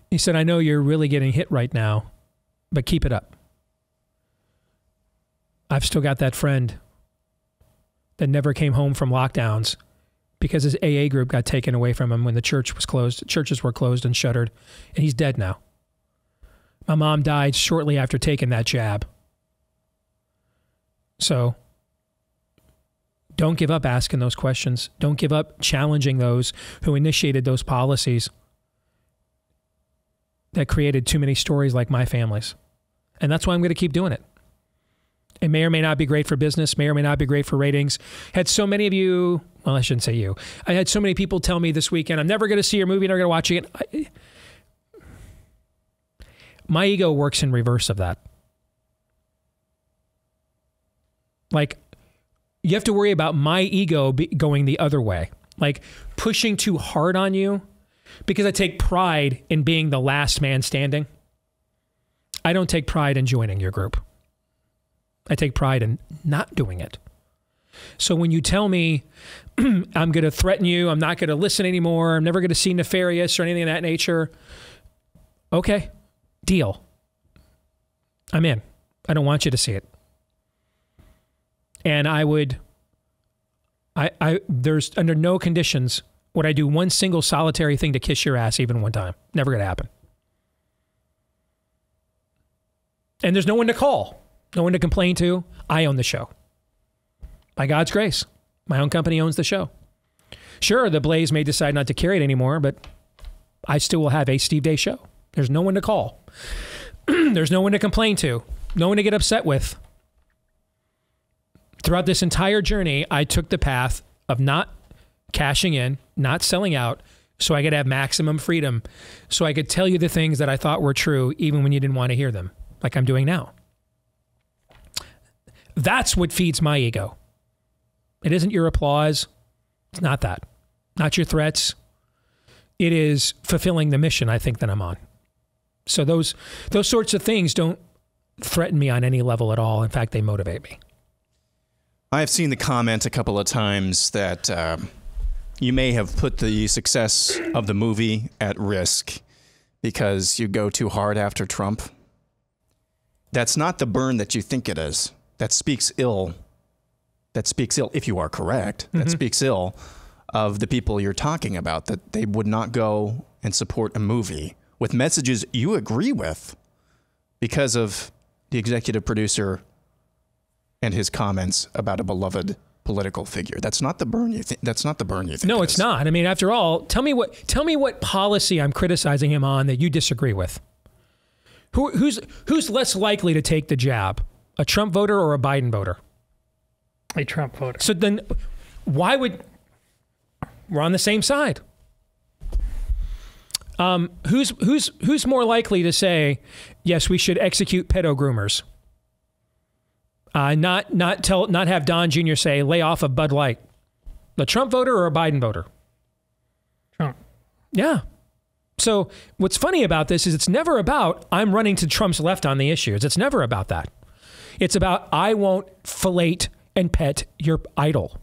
He said, I know you're really getting hit right now, but keep it up. I've still got that friend that never came home from lockdowns because his AA group got taken away from him when the church was closed. Churches were closed and shuttered, and he's dead now. My mom died shortly after taking that jab. So don't give up asking those questions. Don't give up challenging those who initiated those policies that created too many stories like my family's. And that's why I'm going to keep doing it. It may or may not be great for business, may or may not be great for ratings. Had so many of you, well, I shouldn't say you. I had so many people tell me this weekend, I'm never going to see your movie, never going to watch it. My ego works in reverse of that. Like, you have to worry about my ego going the other way, like pushing too hard on you, because I take pride in being the last man standing. I don't take pride in joining your group. I take pride in not doing it. So when you tell me, I'm going to threaten you, I'm not going to listen anymore, I'm never going to see Nefarious or anything of that nature, okay, deal. I'm in. I don't want you to see it. And I would, there's under no conditions would I do one single solitary thing to kiss your ass even one time. Never going to happen. And there's no one to call, no one to complain to. I own the show. By God's grace, my own company owns the show. Sure, the Blaze may decide not to carry it anymore, but I still will have a Steve Deace show. There's no one to call. There's no one to complain to, no one to get upset with. Throughout this entire journey, I took the path of not cashing in, not selling out, so I could have maximum freedom, so I could tell you the things that I thought were true, even when you didn't want to hear them, like I'm doing now. That's what feeds my ego. It isn't your applause. It's not that. Not your threats. It is fulfilling the mission, I think, that I'm on. So those sorts of things don't threaten me on any level at all. In fact, they motivate me. I've seen the comment a couple of times that you may have put the success of the movie at risk because you go too hard after Trump. That's not the burn that you think it is. That speaks ill. That speaks ill, if you are correct, that speaks ill of the people you're talking about, that they would not go and support a movie with messages you agree with because of the executive producer and his comments about a beloved political figure. That's not the burn you think. That's not the burn you think. No, it's not. I mean, after all, tell me what policy I'm criticizing him on that you disagree with. Who's less likely to take the jab, a Trump voter or a Biden voter? A Trump voter. So then, why would we're on the same side? Who's more likely to say yes? We should execute pedo groomers. Not have Don Jr. say, lay off of Bud Light. The Trump voter or a Biden voter? Trump. Yeah. So what's funny about this is it's never about I'm running to Trump's left on the issues. It's never about that. It's about I won't fillet and pet your idol.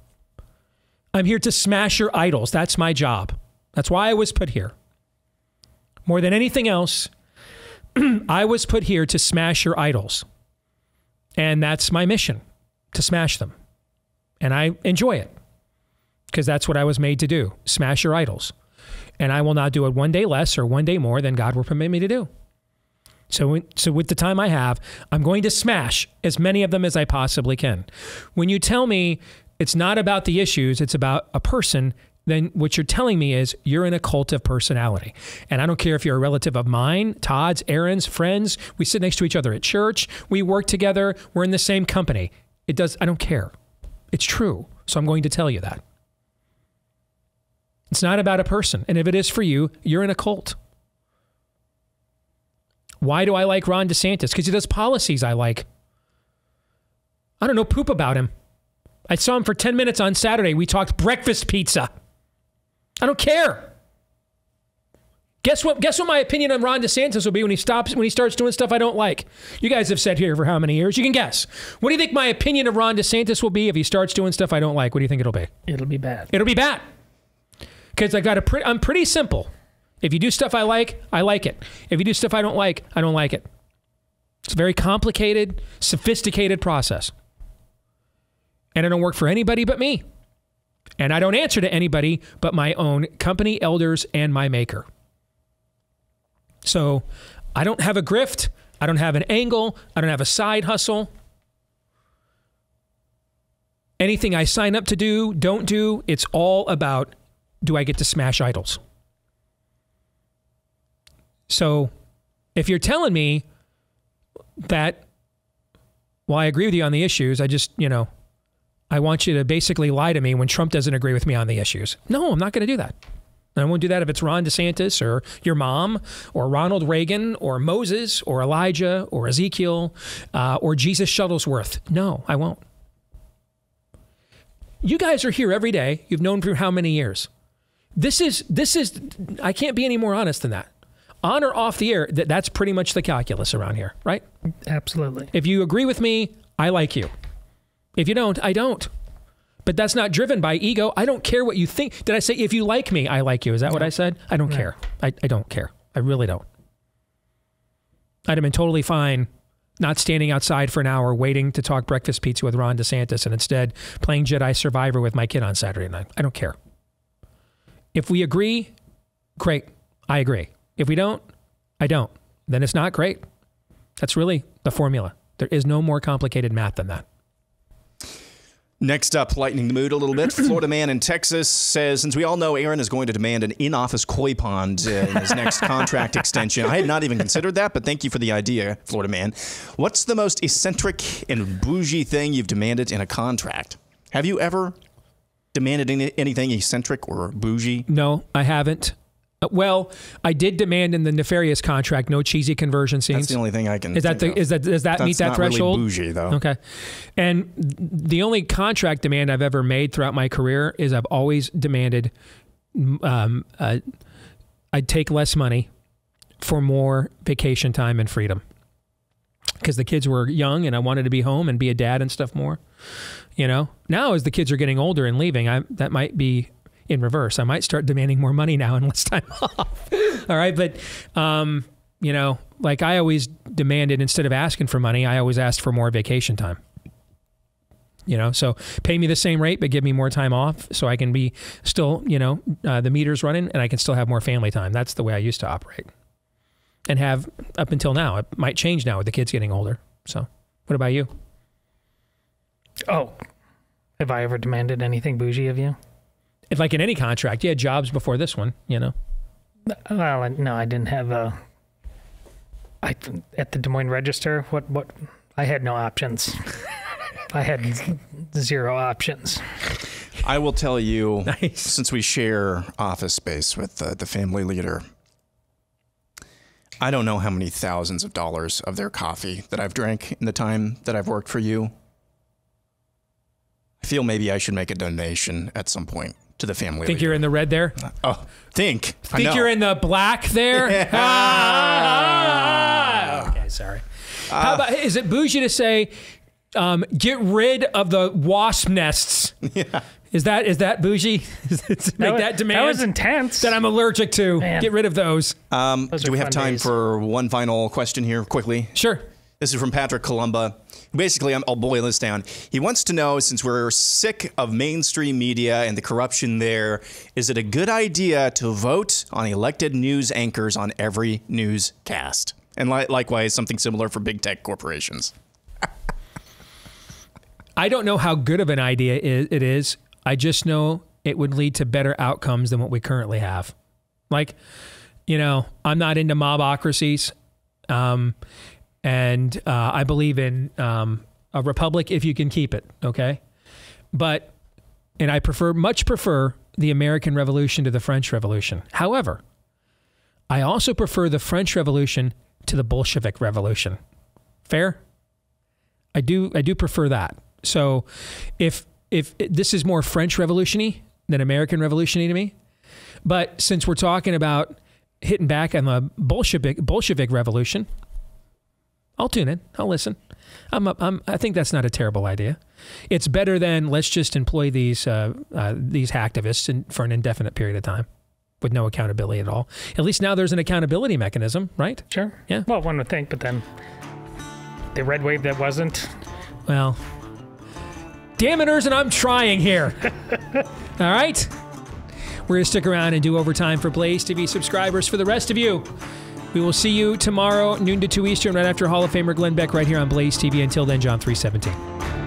I'm here to smash your idols. That's my job. That's why I was put here. More than anything else, I was put here to smash your idols. And that's my mission, to smash them. And I enjoy it because that's what I was made to do, smash your idols. And I will not do it one day less or one day more than God will permit me to do. So with the time I have, I'm going to smash as many of them as I possibly can. When you tell me it's not about the issues, it's about a person, then what you're telling me is you're in a cult of personality. And I don't care if you're a relative of mine, Todd's, Aaron's, friends. We sit next to each other at church. We work together. We're in the same company. It does. I don't care. It's true. So I'm going to tell you that. It's not about a person. And if it is for you, you're in a cult. Why do I like Ron DeSantis? Because he does policies I like. I don't know poop about him. I saw him for 10 minutes on Saturday. We talked breakfast pizza. I don't care. Guess what my opinion on Ron DeSantis will be when he starts doing stuff I don't like. You guys have sat here for how many years? You can guess. What do you think my opinion of Ron DeSantis will be if he starts doing stuff I don't like? What do you think it'll be? It'll be bad. It'll be bad. because I'm pretty simple. If you do stuff I like it. If you do stuff I don't like it. It's a very complicated, sophisticated process. And I don't work for anybody but me. And I don't answer to anybody but my own company, elders, and my maker. So I don't have a grift. I don't have an angle. I don't have a side hustle. Anything I sign up to do, don't do, it's all about, do I get to smash idols? So if you're telling me that, well, I agree with you on the issues, I just, you know, I want you to basically lie to me when Trump doesn't agree with me on the issues. No, I'm not going to do that. I won't do that if it's Ron DeSantis or your mom or Ronald Reagan or Moses or Elijah or Ezekiel or Jesus Shuttlesworth. No, I won't. You guys are here every day. You've known for how many years? This is, I can't be any more honest than that. On or off the air, that's pretty much the calculus around here, right? Absolutely. If you agree with me, I like you. If you don't, I don't. But that's not driven by ego. I don't care what you think. Did I say, if you like me, I like you? Is that what I said? I don't care. I don't care. I really don't. I'd have been totally fine not standing outside for an hour waiting to talk breakfast pizza with Ron DeSantis and instead playing Jedi Survivor with my kid on Saturday night. I don't care. If we agree, great. I agree. If we don't, I don't. Then it's not great. That's really the formula. There is no more complicated math than that. Next up, lightening the mood a little bit, Florida man in Texas says, since we all know Aaron is going to demand an in-office koi pond in his next contract extension. I had not even considered that, but thank you for the idea, Florida man. What's the most eccentric and bougie thing you've demanded in a contract? Have you ever demanded anything eccentric or bougie? No, I haven't. Well, I did demand in the Nefarious contract no cheesy conversion scenes. That's the only thing I can. Is that think the, of. Is that does that That's meet that not threshold? Really bougie though. Okay, and the only contract demand I've ever made throughout my career is I've always demanded I'd take less money for more vacation time and freedom because the kids were young and I wanted to be home and be a dad and stuff more. You know, now as the kids are getting older and leaving, that might be in reverse. I might start demanding more money now and less time off. All right. But, you know, like I always demanded, instead of asking for money, I always asked for more vacation time, you know, so pay me the same rate, but give me more time off so I can be still, you know, the meter's running and I can still have more family time. That's the way I used to operate and have up until now. It might change now with the kids getting older. So what about you? Oh, have I ever demanded anything bougie of you? Like in any contract, you had jobs before this one, you know? Well, no, I didn't have a... at the Des Moines Register, what? I had no options. I had zero options. I will tell you, nice. Since we share office space with the family leader, I don't know how many thousands of dollars of their coffee that I've drank in the time that I've worked for you. I feel maybe I should make a donation at some point. To the family. Think leader. You're in the red there? Oh, think. Think you're in the black there? Yeah. Okay, sorry. How about, is it bougie to say, get rid of the wasp nests? Yeah. Is that bougie? To make that demand? That was intense. That I'm allergic to. Man. Get rid of those. Those do we have time days. For one final question here quickly? Sure. This is from Patrick Columba. Basically, I'll boil this down. He wants to know, since we're sick of mainstream media and the corruption there, is it a good idea to vote on elected news anchors on every newscast? And likewise, something similar for big tech corporations. I don't know how good of an idea it is. I just know it would lead to better outcomes than what we currently have. Like, you know, I'm not into mobocracies. And I believe in a republic if you can keep it, okay? But, and I much prefer the American Revolution to the French Revolution. However, I also prefer the French Revolution to the Bolshevik Revolution. Fair? I do prefer that. So if this is more French Revolution-y than American Revolution-y to me, but since we're talking about hitting back on the Bolshevik Revolution, I'll tune in. I'll listen. I think that's not a terrible idea. It's better than let's just employ these hacktivists for an indefinite period of time with no accountability at all. At least now there's an accountability mechanism, right? Sure. Yeah. Well, one would think, but then the red wave that wasn't. Well, damn it, and I'm trying here. All right. We're going to stick around and do overtime for Blaze TV subscribers. For the rest of you, we will see you tomorrow, noon to 2 Eastern, right after Hall of Famer Glenn Beck, right here on Blaze TV. Until then, John 3:17.